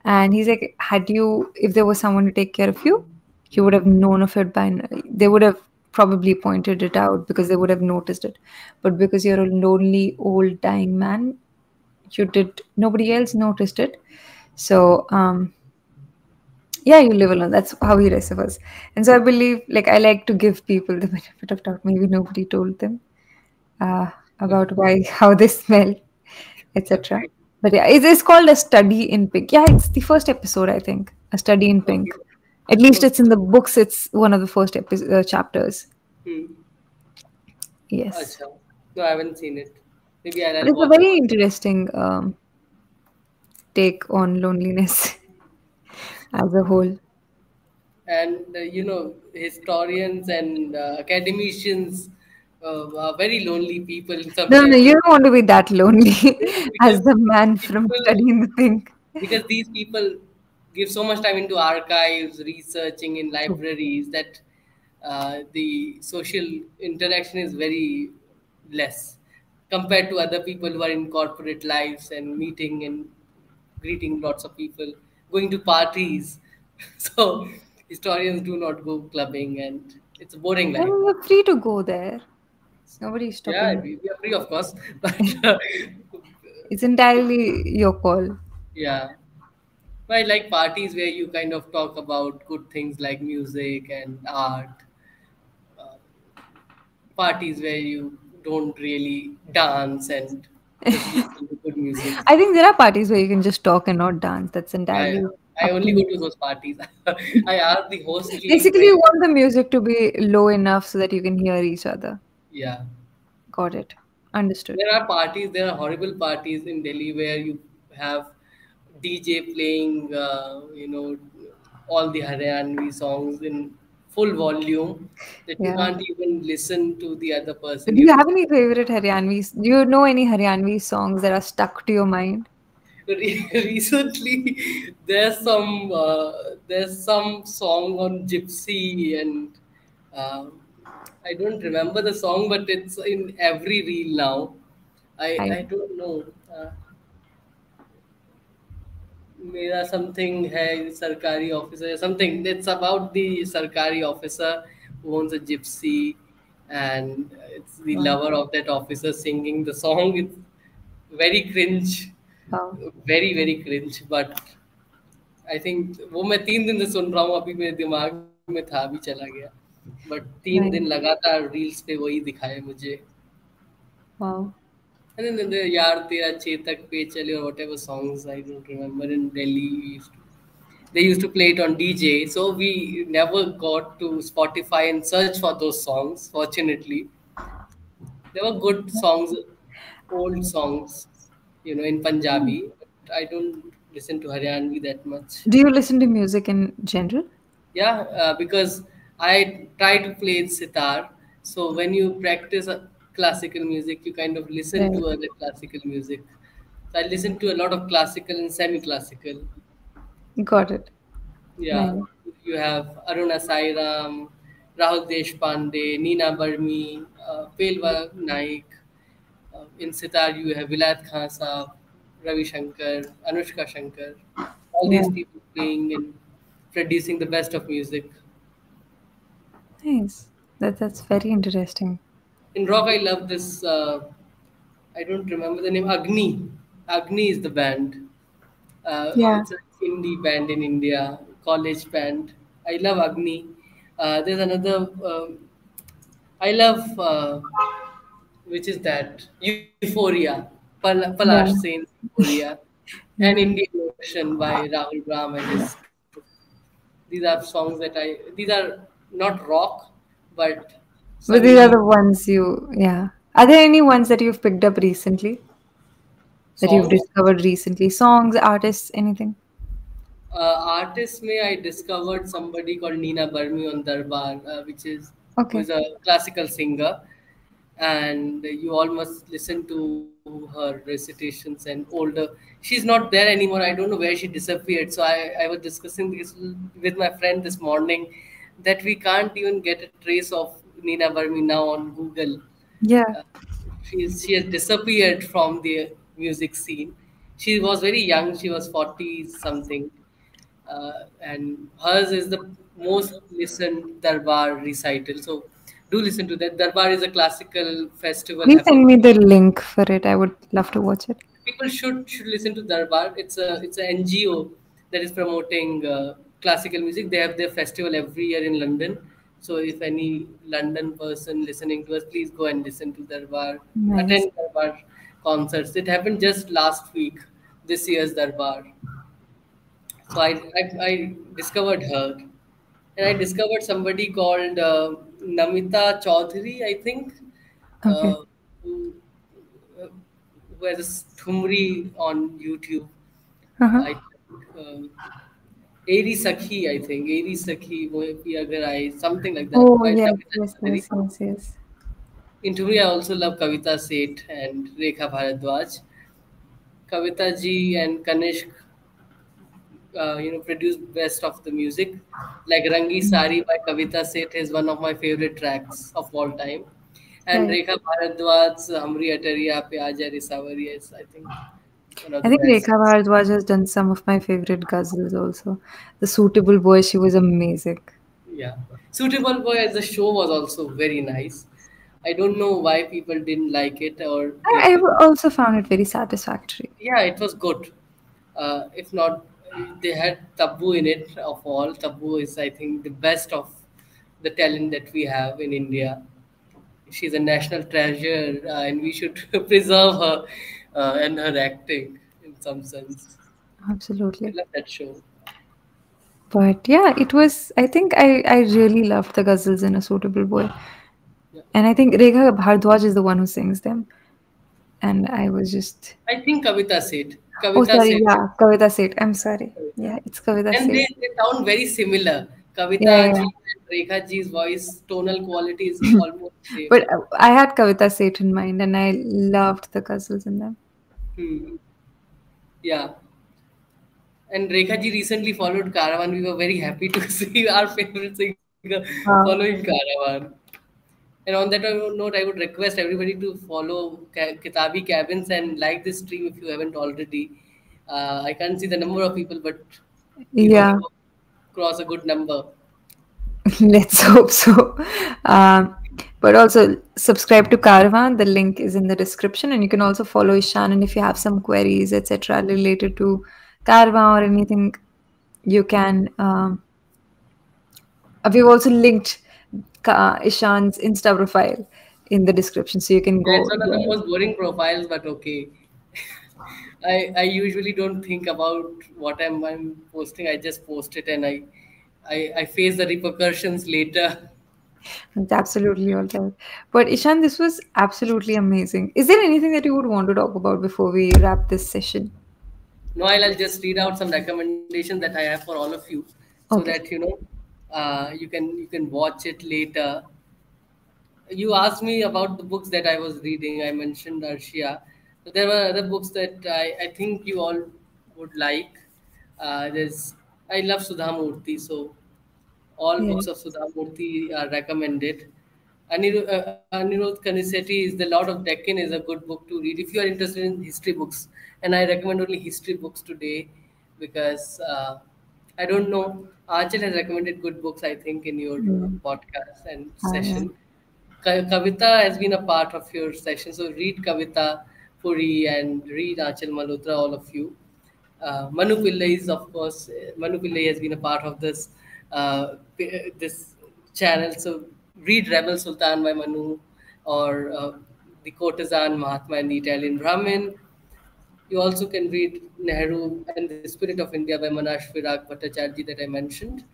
and he's like, if there was someone to take care of you, he would have known of it by now. They would have probably pointed it out because they would have noticed it, but because you're a lonely old dying man, nobody else noticed it. So yeah, you live alone. That's how he recovers. And so I believe, like, I like to give people the benefit of doubt. Maybe nobody told them about how they smell, etc. But yeah, it is called A Study in Pink. Yeah, it's the 1st episode, I think. A Study in Pink. At least it's in the books. It's one of the 1st chapters. Hmm. Yes. No, I haven't seen it. Maybe I'll. It's a very interesting take on loneliness as a whole. And you know, historians and academicians are very lonely people. No, you don't want to be that lonely as the man from Studying the Thing. Because these people give so much time into archives, researching in libraries, that the social interaction is very less compared to other people who are in corporate lives and meeting and greeting lots of people, going to parties. So historians do not go clubbing, and it's a boring life. We're free to go there. Nobody's stopping. Yeah, we are free, of course. But it's entirely your call. Yeah. But I like parties where you kind of talk about good things like music and art. Parties where you don't really dance and good music. I think there are parties where you can just talk and not dance. That's entirely. I only go to those parties. I ask the host. Basically, you want the music to be low enough so that you can hear each other. Yeah. Got it. Understood. There are parties. There are horrible parties in Delhi where you have DJ playing, you know, all the Haryanvi songs in full volume that you can't even listen to the other person. Do you have any favorite Haryanvi? Do you know any Haryanvi songs that are stuck to your mind? Recently, there's some song on Gypsy, and I don't remember the song, but it's in every reel now. I don't know. Mera something hai sarkari officer, something that's about the sarkari officer who owns a gypsy, and it's the lover of that officer singing the song. It's very cringe, very very cringe. But I think वो मैं 3 दिन से सुन रहा हूँ, अभी मेरे दिमाग में था, अभी चला गया. But 3 दिन लगातार reels पे वही दिखाया मुझे. Wow. And then the Yaar Tera Chetak Pe Chale or whatever songs, I don't remember, in Delhi. They used to play it on DJ. So we never got to Spotify and search for those songs, fortunately. There were good songs, old songs, you know, in Punjabi. But I don't listen to Haryanvi that much. Do you listen to music in general? Yeah, because I try to play sitar. So when you practice classical music, you kind of listen to other classical music. So I listen to a lot of classical and semi-classical. Got it. Yeah. Right. You have Aruna Sairam, Rahul Deshpande, Nina Barmi, Pelwa Naik. In sitar, you have Vilayat Khan Saab, Ravi Shankar, Anushka Shankar. All these people playing and producing the best of music. Nice. That's very interesting. In rock, I love this. I don't remember the name. Agni. Agni is the band. It's an indie band in India. College band. I love Agni. There's another. I love. Which is that Euphoria, Palash Sen's Euphoria, and Indian Ocean by Rahul Brahm and his. These are songs that I. These are not rock, but. But these are the ones you. Yeah. Are there any ones that you've picked up recently? That you've discovered recently? Songs, artists, anything? Artists, I discovered somebody called Nina Barmi on Darbar, which is who's a classical singer. And you all must listen to her recitations and older. She's not there anymore. I don't know where she disappeared. So I was discussing this with my friend this morning that we can't even get a trace of Nina Barmi now on Google. Yeah. She has disappeared from the music scene. She was very young. She was 40-something. And hers is the most listened Darbar recital. So do listen to that. Darbar is a classical festival. Please send me the link for it. I would love to watch it. People should listen to Darbar. It's an NGO that is promoting classical music. They have their festival every year in London. So if any London person listening to us, please go and listen to Darbar. Nice. Attend Darbar concerts. It happened just last week, this year's Darbar. So I discovered her. And I discovered somebody called Namita Chaudhary, I think, who has a Thumri on YouTube. Eri Sakhi, I think. Eri Sakhi, Moepi, something like that. Oh, yes. In Thumri, I also love Kavita Seth and Rekha Bharadwaj. Kavita ji and Kanishk, produce best of the music. Like Rangi Sari by Kavita Seth is one of my favorite tracks of all time. And Rekha Bharadwaj's Hamri Atariya Pe Aaja Resawariya is, I think. I think Rekha Bharadwaj has done some of my favorite ghazals also. The Suitable Boy, she was amazing. Yeah. Suitable Boy as a show was also very nice. I don't know why people didn't like it. I also found it very satisfactory. Yeah, it was good. If not, they had Tabbu in it of all. Tabbu is, I think, the best of the talent that we have in India. She's a national treasure and we should preserve her and her acting in some sense. Absolutely. I love that show. But yeah, it was, I think I really loved the ghazals in A Suitable Boy. Yeah. And I think Rekha Bharadwaj is the one who sings them. And I was just... I think Kavita Seth. Kavita Seth. I'm sorry. Yeah, it's Kavita Seth. And they sound very similar. Kavita ji and Rekha ji's voice, tonal quality is almost same. But I had Kavita Seth in mind and I loved the ghazals in them. Yeah. And Rekha ji recently followed Karwaan. We were very happy to see our favorite singer following Karwaan. And on that note, I would request everybody to follow Kitabi Cabins and like this stream if you haven't already. I can't see the number of people, but you know, cross a good number. Let's hope so. But also subscribe to Karwaan. The link is in the description. And you can also follow Ishan. And if you have some queries, etc. related to Karwaan or anything, you can. We've also linked Ishan's Insta profile in the description, so you can go. That's one of the most boring profiles, but okay. I usually don't think about what I'm posting. I just post it and I face the repercussions later. That's absolutely all right. But Ishan, this was absolutely amazing. Is there anything that you would want to talk about before we wrap this session? No, I'll just read out some recommendations that I have for all of you, so that you can watch it later. You asked me about the books that I was reading. I mentioned Arshia. So there were other books that I think you all would like. I love Sudha Murthy, so all books of Sudha Murthy are recommended. Anirudh Kaniseti is The Lord of Deccan is a good book to read if you are interested in history books. And I recommend only history books today because I don't know. Archil has recommended good books, I think, in your podcast and session. Kavita has been a part of your session, so read Kavita Puri and read Archil Malhotra, all of you. Manu Pillai is, of course, Manu Pillai has been a part of this this channel, so read Rebel Sultan by Manu, or The Courtesan, Mahatma and the Italian Brahmin. You also can read Nehru and the Spirit of India by Manash Firaq Bhattacharjee that I mentioned.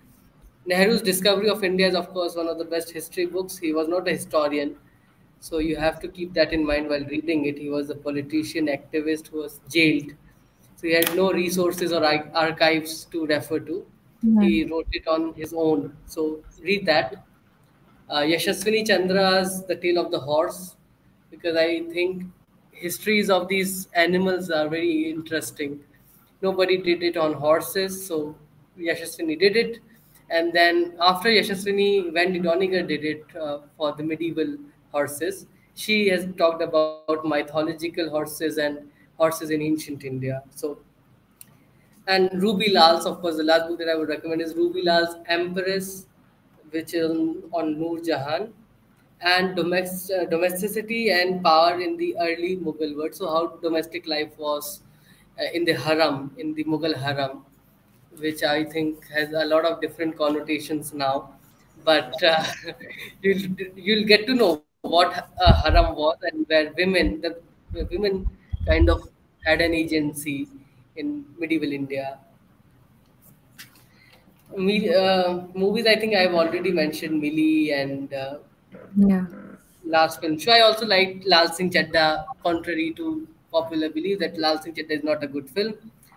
Nehru's Discovery of India is, of course, one of the best history books. He was not a historian, so you have to keep that in mind while reading it. He was a politician, activist who was jailed. So he had no resources or archives to refer to. He wrote it on his own. So read that. Yashaswini Chandra's The Tale of the Horse, because I think histories of these animals are very interesting. Nobody did it on horses, so Yashaswini did it. And then after Yashaswini, Wendy Doniger did it for the medieval horses. She has talked about mythological horses and horses in ancient India. So, and Ruby Lal's, of course, the last book that I would recommend is Ruby Lal's Empress, which is on Noor Jahan, and domesticity and power in the early Mughal world. So how domestic life was in the harem, in the Mughal harem, which I think has a lot of different connotations now. But you'll get to know what a harem was and where women kind of had an agency in medieval India. Movies, I think I've already mentioned Mili and Last Film. So I also liked Lal Singh Chadda, contrary to popular belief that Lal Singh Chadda is not a good film.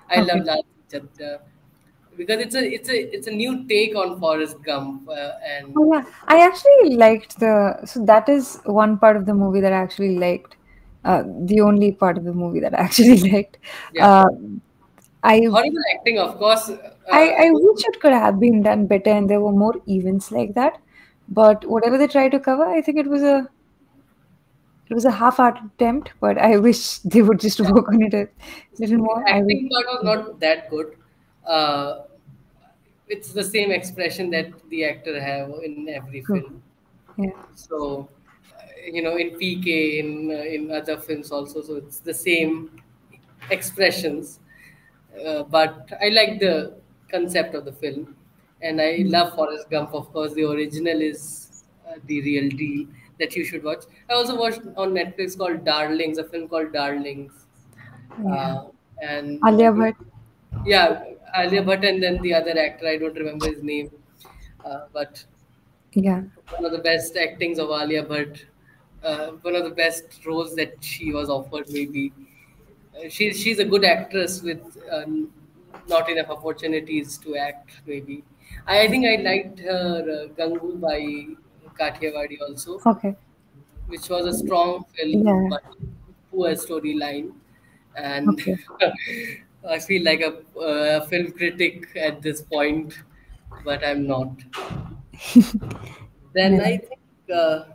I love Lal Singh Chadda because it's a new take on Forrest Gump. I actually liked so that is one part of the movie that I actually liked. The only part of the movie that I actually liked. Horrible acting, of course. I wish it could have been done better and there were more events like that. But whatever they tried to cover, I think it was a half-hearted attempt. But I wish they would just work on it a little more. The acting part was not that good. It's the same expression that the actor have in every film. So, in PK, in other films also, so it's the same expressions. But I like the concept of the film, and I love Forrest Gump, of course. The original is the real deal that you should watch. I also watched on Netflix a film called Darlings. And Alia Bhatt. Yeah, Alia Bhatt, and then the other actor, I don't remember his name. But one of the best actings of Alia Bhatt, one of the best roles that she was offered, maybe. She's a good actress with not enough opportunities to act, maybe. I think I liked her Gangu by Kathiawadi also, which was a strong film but poor storyline. And I feel like a film critic at this point, but I'm not. Then I think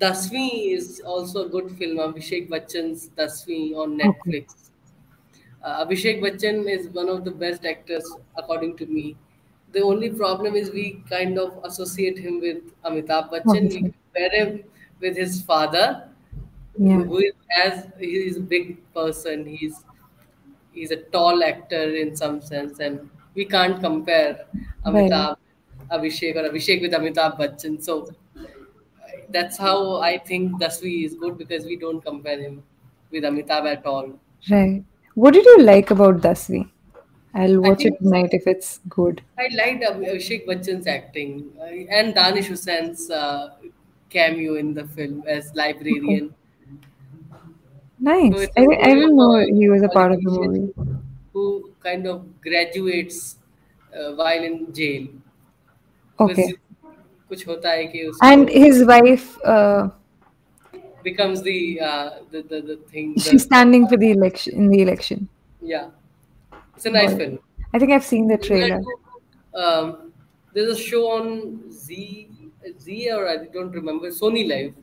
Dasvi is also a good film, Abhishek Bachchan's Dasvi on Netflix. Abhishek Bachchan is one of the best actors, according to me. The only problem is we kind of associate him with Amitabh Bachchan. We compare him with his father, who is a big person. He's a tall actor in some sense, and we can't compare Abhishek with Amitabh Bachchan. So that's how I think Dasvi is good, because we don't compare him with Amitabh at all. Right. What did you like about Dasvi? I'll watch it tonight if it's good. I liked Abhishek Bachchan's acting and Danish Hussain's cameo in the film as librarian. Nice. So I didn't know he was a part of the movie. Who kind of graduates while in jail. Okay. Kuch hota hai ki usko, and his wife becomes the thing. She's standing for the election Yeah. It's a nice film. I think I've seen the trailer. There's a show on Z or I don't remember, Sony Live.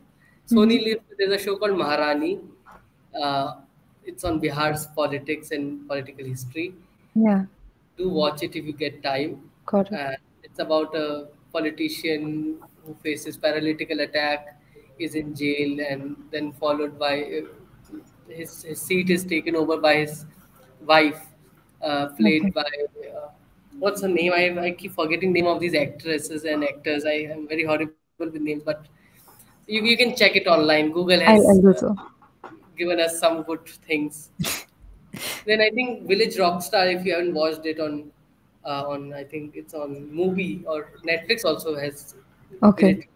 Sony Live, there's a show called Maharani. It's on Bihar's politics and political history. Yeah. Do watch it if you get time. Got it. It's about a politician who faces paralytical attack, is in jail, and then followed by his seat is taken over by his wife. Played by what's her name? I keep forgetting name of these actresses and actors. I am very horrible with names, but you can check it online. Google has given us some good things. Then I think Village Rockstar, if you haven't watched it on I think it's on Movie or Netflix also has. Okay.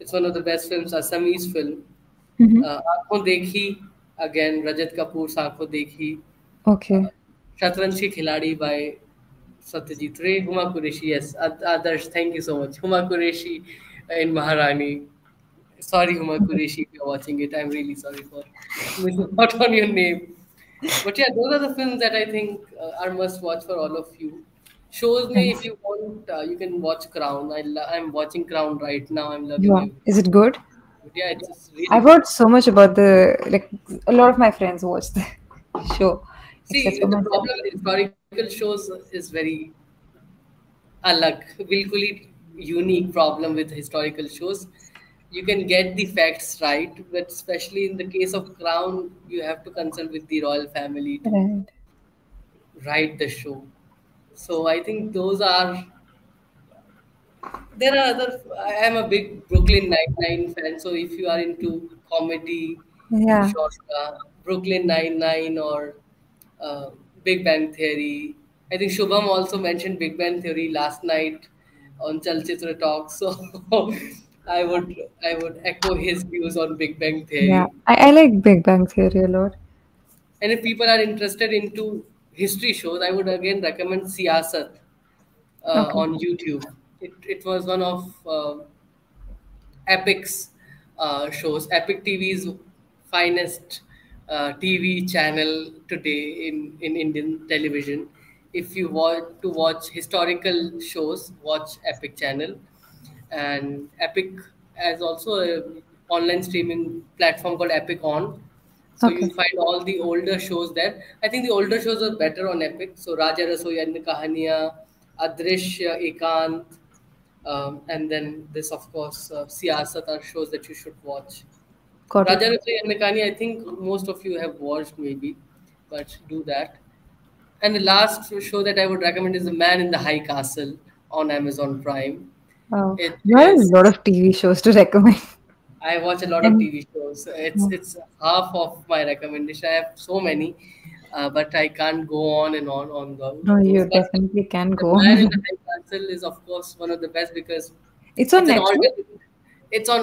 It's one of the best films, Assamese film. Aankhon Dekhi, again Rajat Kapoor's Aankhon Dekhi. Okay. Shatranj Ki Khiladi by Satyajit Ray. Huma Qureshi, yes. Adarsh, thank you so much. Huma Qureshi in Maharani. Sorry, Huma Qureshi, if you're watching it. I'm really sorry for not on your name. But yeah, those are the films that I think are must watch for all of you. Shows me if you want, you can watch Crown. I'm watching Crown right now. I'm loving it. Is it good? Yeah, it's really I've heard so much about the, like, a lot of my friends watched the show. See, the problem with historical shows is very bilkul unique problem with historical shows. You can get the facts right, but especially in the case of Crown, you have to consult with the royal family to write the show. So I think those are... There are other... I am a big Brooklyn Nine-Nine fan, so if you are into comedy, Brooklyn Nine-Nine or... Big Bang Theory. I think Shubham also mentioned Big Bang Theory last night on Chalchitra Talk. So I would echo his views on Big Bang Theory. Yeah, I like Big Bang Theory a lot. And if people are interested into history shows, I would again recommend Siyasat on YouTube. It was one of Epic's shows. Epic TV's finest TV channel today in Indian television. If you want to watch historical shows, watch Epic channel. And Epic has also an online streaming platform called Epic On. So you find all the older shows there. I think the older shows are better on Epic. So Raja Rasoyan Kahaniya, Adrishya, Ekant, and then this, of course, Siyasat are shows that you should watch. Raja Rasoyan Kahaniya, I think most of you have watched maybe, but do that. And the last show that I would recommend is The Man in the High Castle on Amazon Prime. Oh, there are a lot of TV shows to recommend. I watch a lot of TV shows. It's half of my recommendation. I have so many, but I can't go on and on those. No, you definitely can go. The Man in the High Castle is of course one of the best because it's on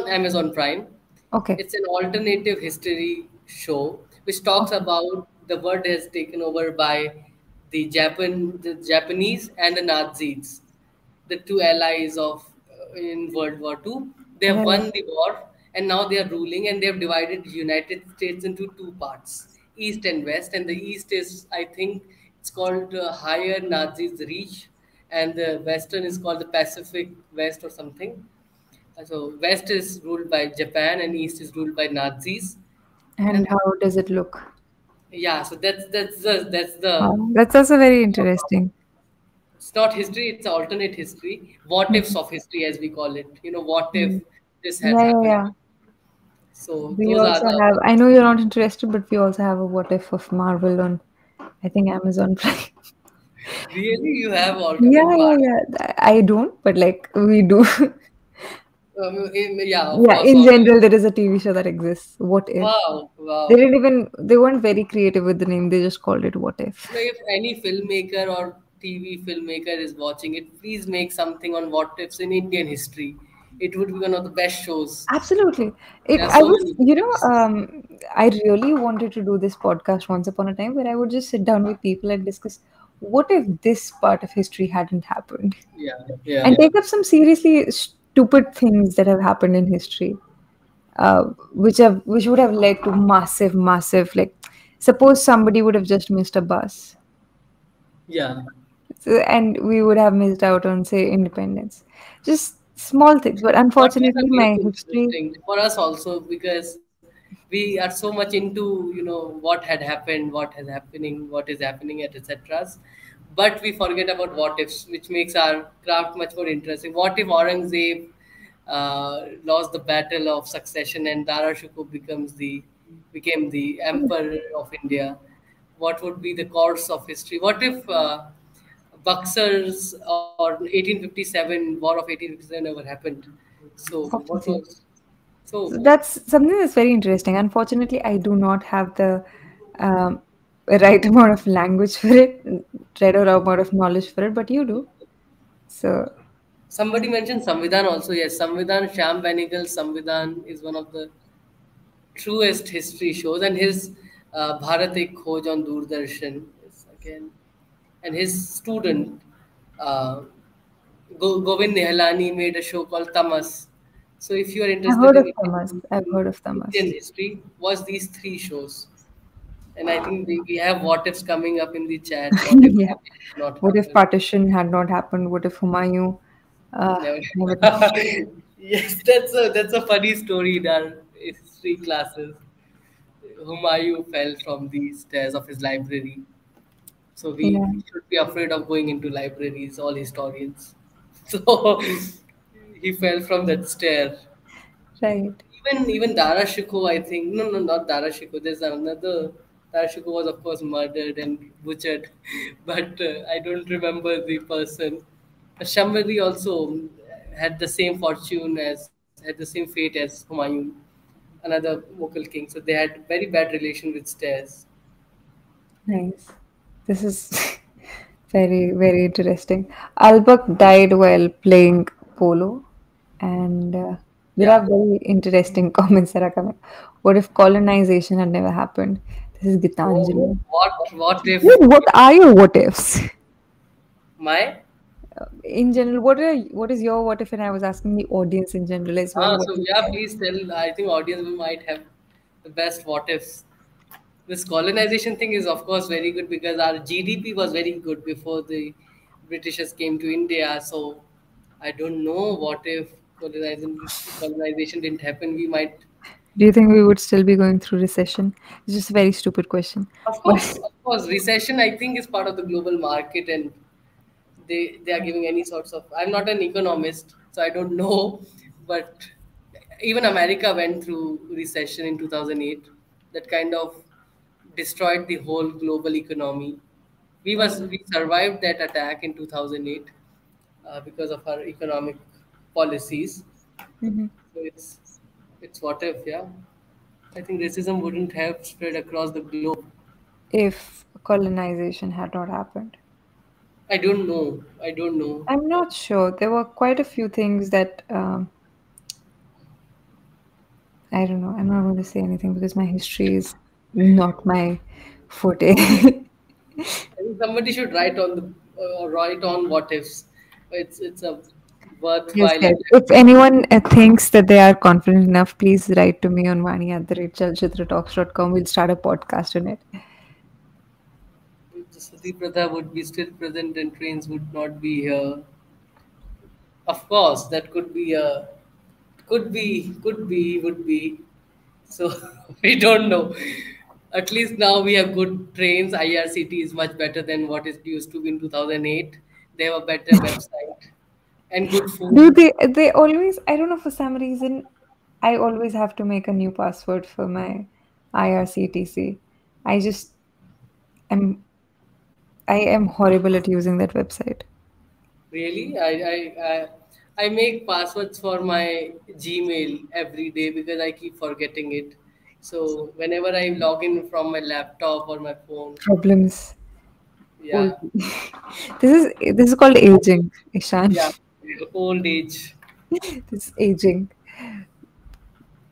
Amazon Prime. Okay. It's an alternative history show which talks about the world has taken over by the Japanese and the Nazis, the two allies of in World War II. They have won the war and now they are ruling, and they have divided the United States into two parts, East and West. And the East is, I think, it's called Higher Nazis Reach, and the Western is called the Pacific West or something. So West is ruled by Japan and East is ruled by Nazis. And how does it look? Yeah, so that's also very interesting. It's not history; it's alternate history, what ifs of history, as we call it. You know, what if this has happened? Yeah. So we also have. I know you're not interested, but we also have a what if of Marvel on, I think, Amazon Prime. Really, you have alternate? Yeah, I don't, but like we do. In general, there is a TV show that exists, What If. Wow. They didn't even, they weren't very creative with the name. They just called it What If. So if any filmmaker or TV filmmaker is watching it, please make something on What Ifs in Indian history. It would be one of the best shows. Absolutely. I really wanted to do this podcast once upon a time where I would just sit down with people and discuss, what if this part of history hadn't happened? Take up some seriously stupid things that have happened in history, which would have led to massive, like, suppose somebody would have just missed a bus. Yeah. So, and we would have missed out on, say, independence. Just small things, but unfortunately my history for us also, because we are so much into, you know, what had happened, what is happening, etc. But we forget about what ifs, which makes our craft much more interesting. What if Aurangzeb lost the battle of succession and Dara Shikoh became the emperor of India? What would be the course of history? What if Buxar's or 1857 war of 1857 never happened? So that's something that's very interesting. Unfortunately, I do not have the right amount of language for it, right amount of knowledge for it, but you do. So somebody mentioned Samvidhan also. Yes, Samvidhan, Shyam Benigal's Samvidhan is one of the truest history shows, and his Bharat Ek Khoj on Doordarshan is again. And his student, Govind Nihalani, made a show called Tamas. So if you are interested I've heard of Tamas. Indian history, watch these three shows. And I think we have what ifs coming up in the chat. What if partition had not happened? What if Humayun? Yes, that's a funny story in our history classes. Humayun fell from the stairs of his library. So we should be afraid of going into libraries, all historians. So he fell from that stair. Right. Even Dara Shikoh, I think. No, not Dara Shikoh. There's another. Dara Shikoh was, of course, murdered and butchered. But I don't remember the person. Shambhari also had the same fortune had the same fate as Humayun, another Mughal king. So they had very bad relation with stairs. Nice. This is very, very interesting. Albak died while playing polo. And there are very interesting comments that are coming. What if colonization had never happened? This is Gitanjali. What if? What are your what ifs? In general, what is your what if? And I was asking the audience in general as well. Please tell. I think audience might have the best what ifs. This colonization thing is, of course, very good because our GDP was very good before the Britishers came to India. So I don't know what if colonization didn't happen. We might. Do you think we would still be going through recession? It's just a very stupid question. Of course. Recession, I think, is part of the global market, and they are giving any sorts of. I'm not an economist, so I don't know. But even America went through recession in 2008. That kind of destroyed the whole global economy. We survived that attack in 2008 because of our economic policies. Mm-hmm. So it's what if, yeah. I think racism wouldn't have spread across the globe if colonization had not happened. I don't know. I'm not sure. There were quite a few things that I don't know. I'm not going to say anything because my history is not my forte. Somebody should write on what ifs. It's a worthwhile. Yes, if anyone thinks that they are confident enough, please write to me on vani@chalchitratalks.com. We'll start a podcast on it. Sati Pratha would be still present and trains would not be here. Of course, that could be a would be. So we don't know. At least now we have good trains. IRCT is much better than what it used to be in 2008. They have a better website and good food. Do they always, I don't know, for some reason, I always have to make a new password for my IRCTC. I am horrible at using that website. Really? I I make passwords for my Gmail every day because I keep forgetting it. So whenever I log in from my laptop or my phone, problems. Yeah. This is called aging, Ishan. Yeah, old age. This is aging.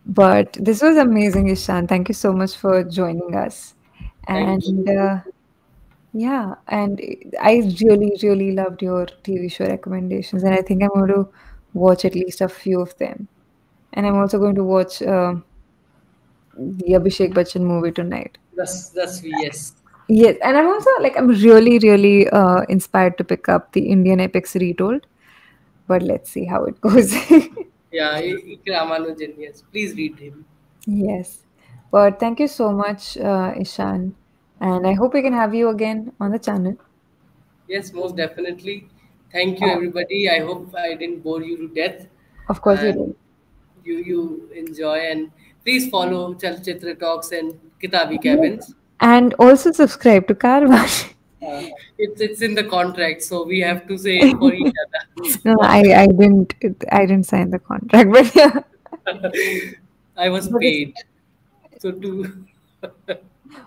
But this was amazing, Ishan. Thank you so much for joining us. And yeah, and I really, really loved your TV show recommendations. And I think I'm going to watch at least a few of them. And I'm also going to watch the Abhishek Bachchan movie tonight. Dasvi, yes. Yes, and I'm also like, I'm really, really inspired to pick up the Indian epics retold. But let's see how it goes. Yeah, Ramanujan, yes. Please read him. Yes. But thank you so much, Ishan. And I hope we can have you again on the channel. Yes, most definitely. Thank you, everybody. I hope I didn't bore you to death. Of course you did. You enjoy, and please follow Chalchitra Talks and Kitabi Cabins. And also subscribe to Karwaan. It's in the contract, so we have to say it for each other. No, I didn't sign the contract, but yeah. I was paid. So too.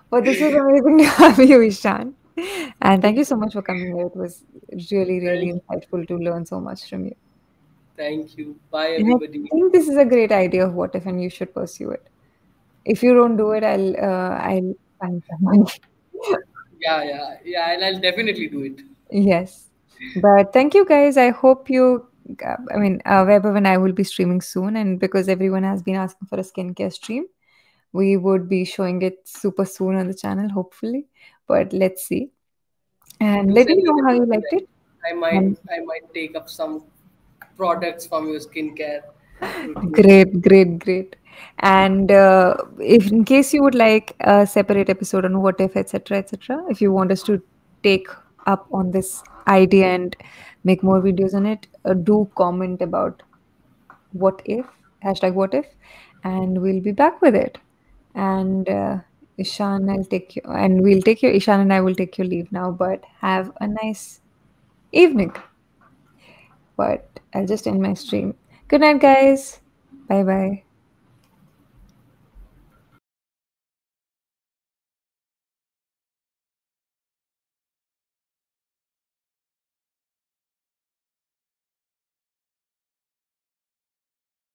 Well, this is amazing to have you, Ishan. And thank you so much for coming here. It was really, really insightful to learn so much from you. Thank you. Bye, everybody. And I think this is a great idea of What If, and you should pursue it. If you don't do it, I'll find someone. Yeah, and I'll definitely do it. Yes. But thank you, guys. I hope you... I mean, Vaibhav and I will be streaming soon. And because everyone has been asking for a skincare stream, we would be showing it super soon on the channel, hopefully. But let's see. And let me know how you liked it. I might take up some products from your skincare. Great. And if in case you would like a separate episode on What If, etc., if you want us to take up on this idea and make more videos on it, do comment about What If, #WhatIf, and we'll be back with it. And Ishan, Ishan and I will take your leave now, but have a nice evening. But I'll just end my stream. Good night, guys. Bye-bye.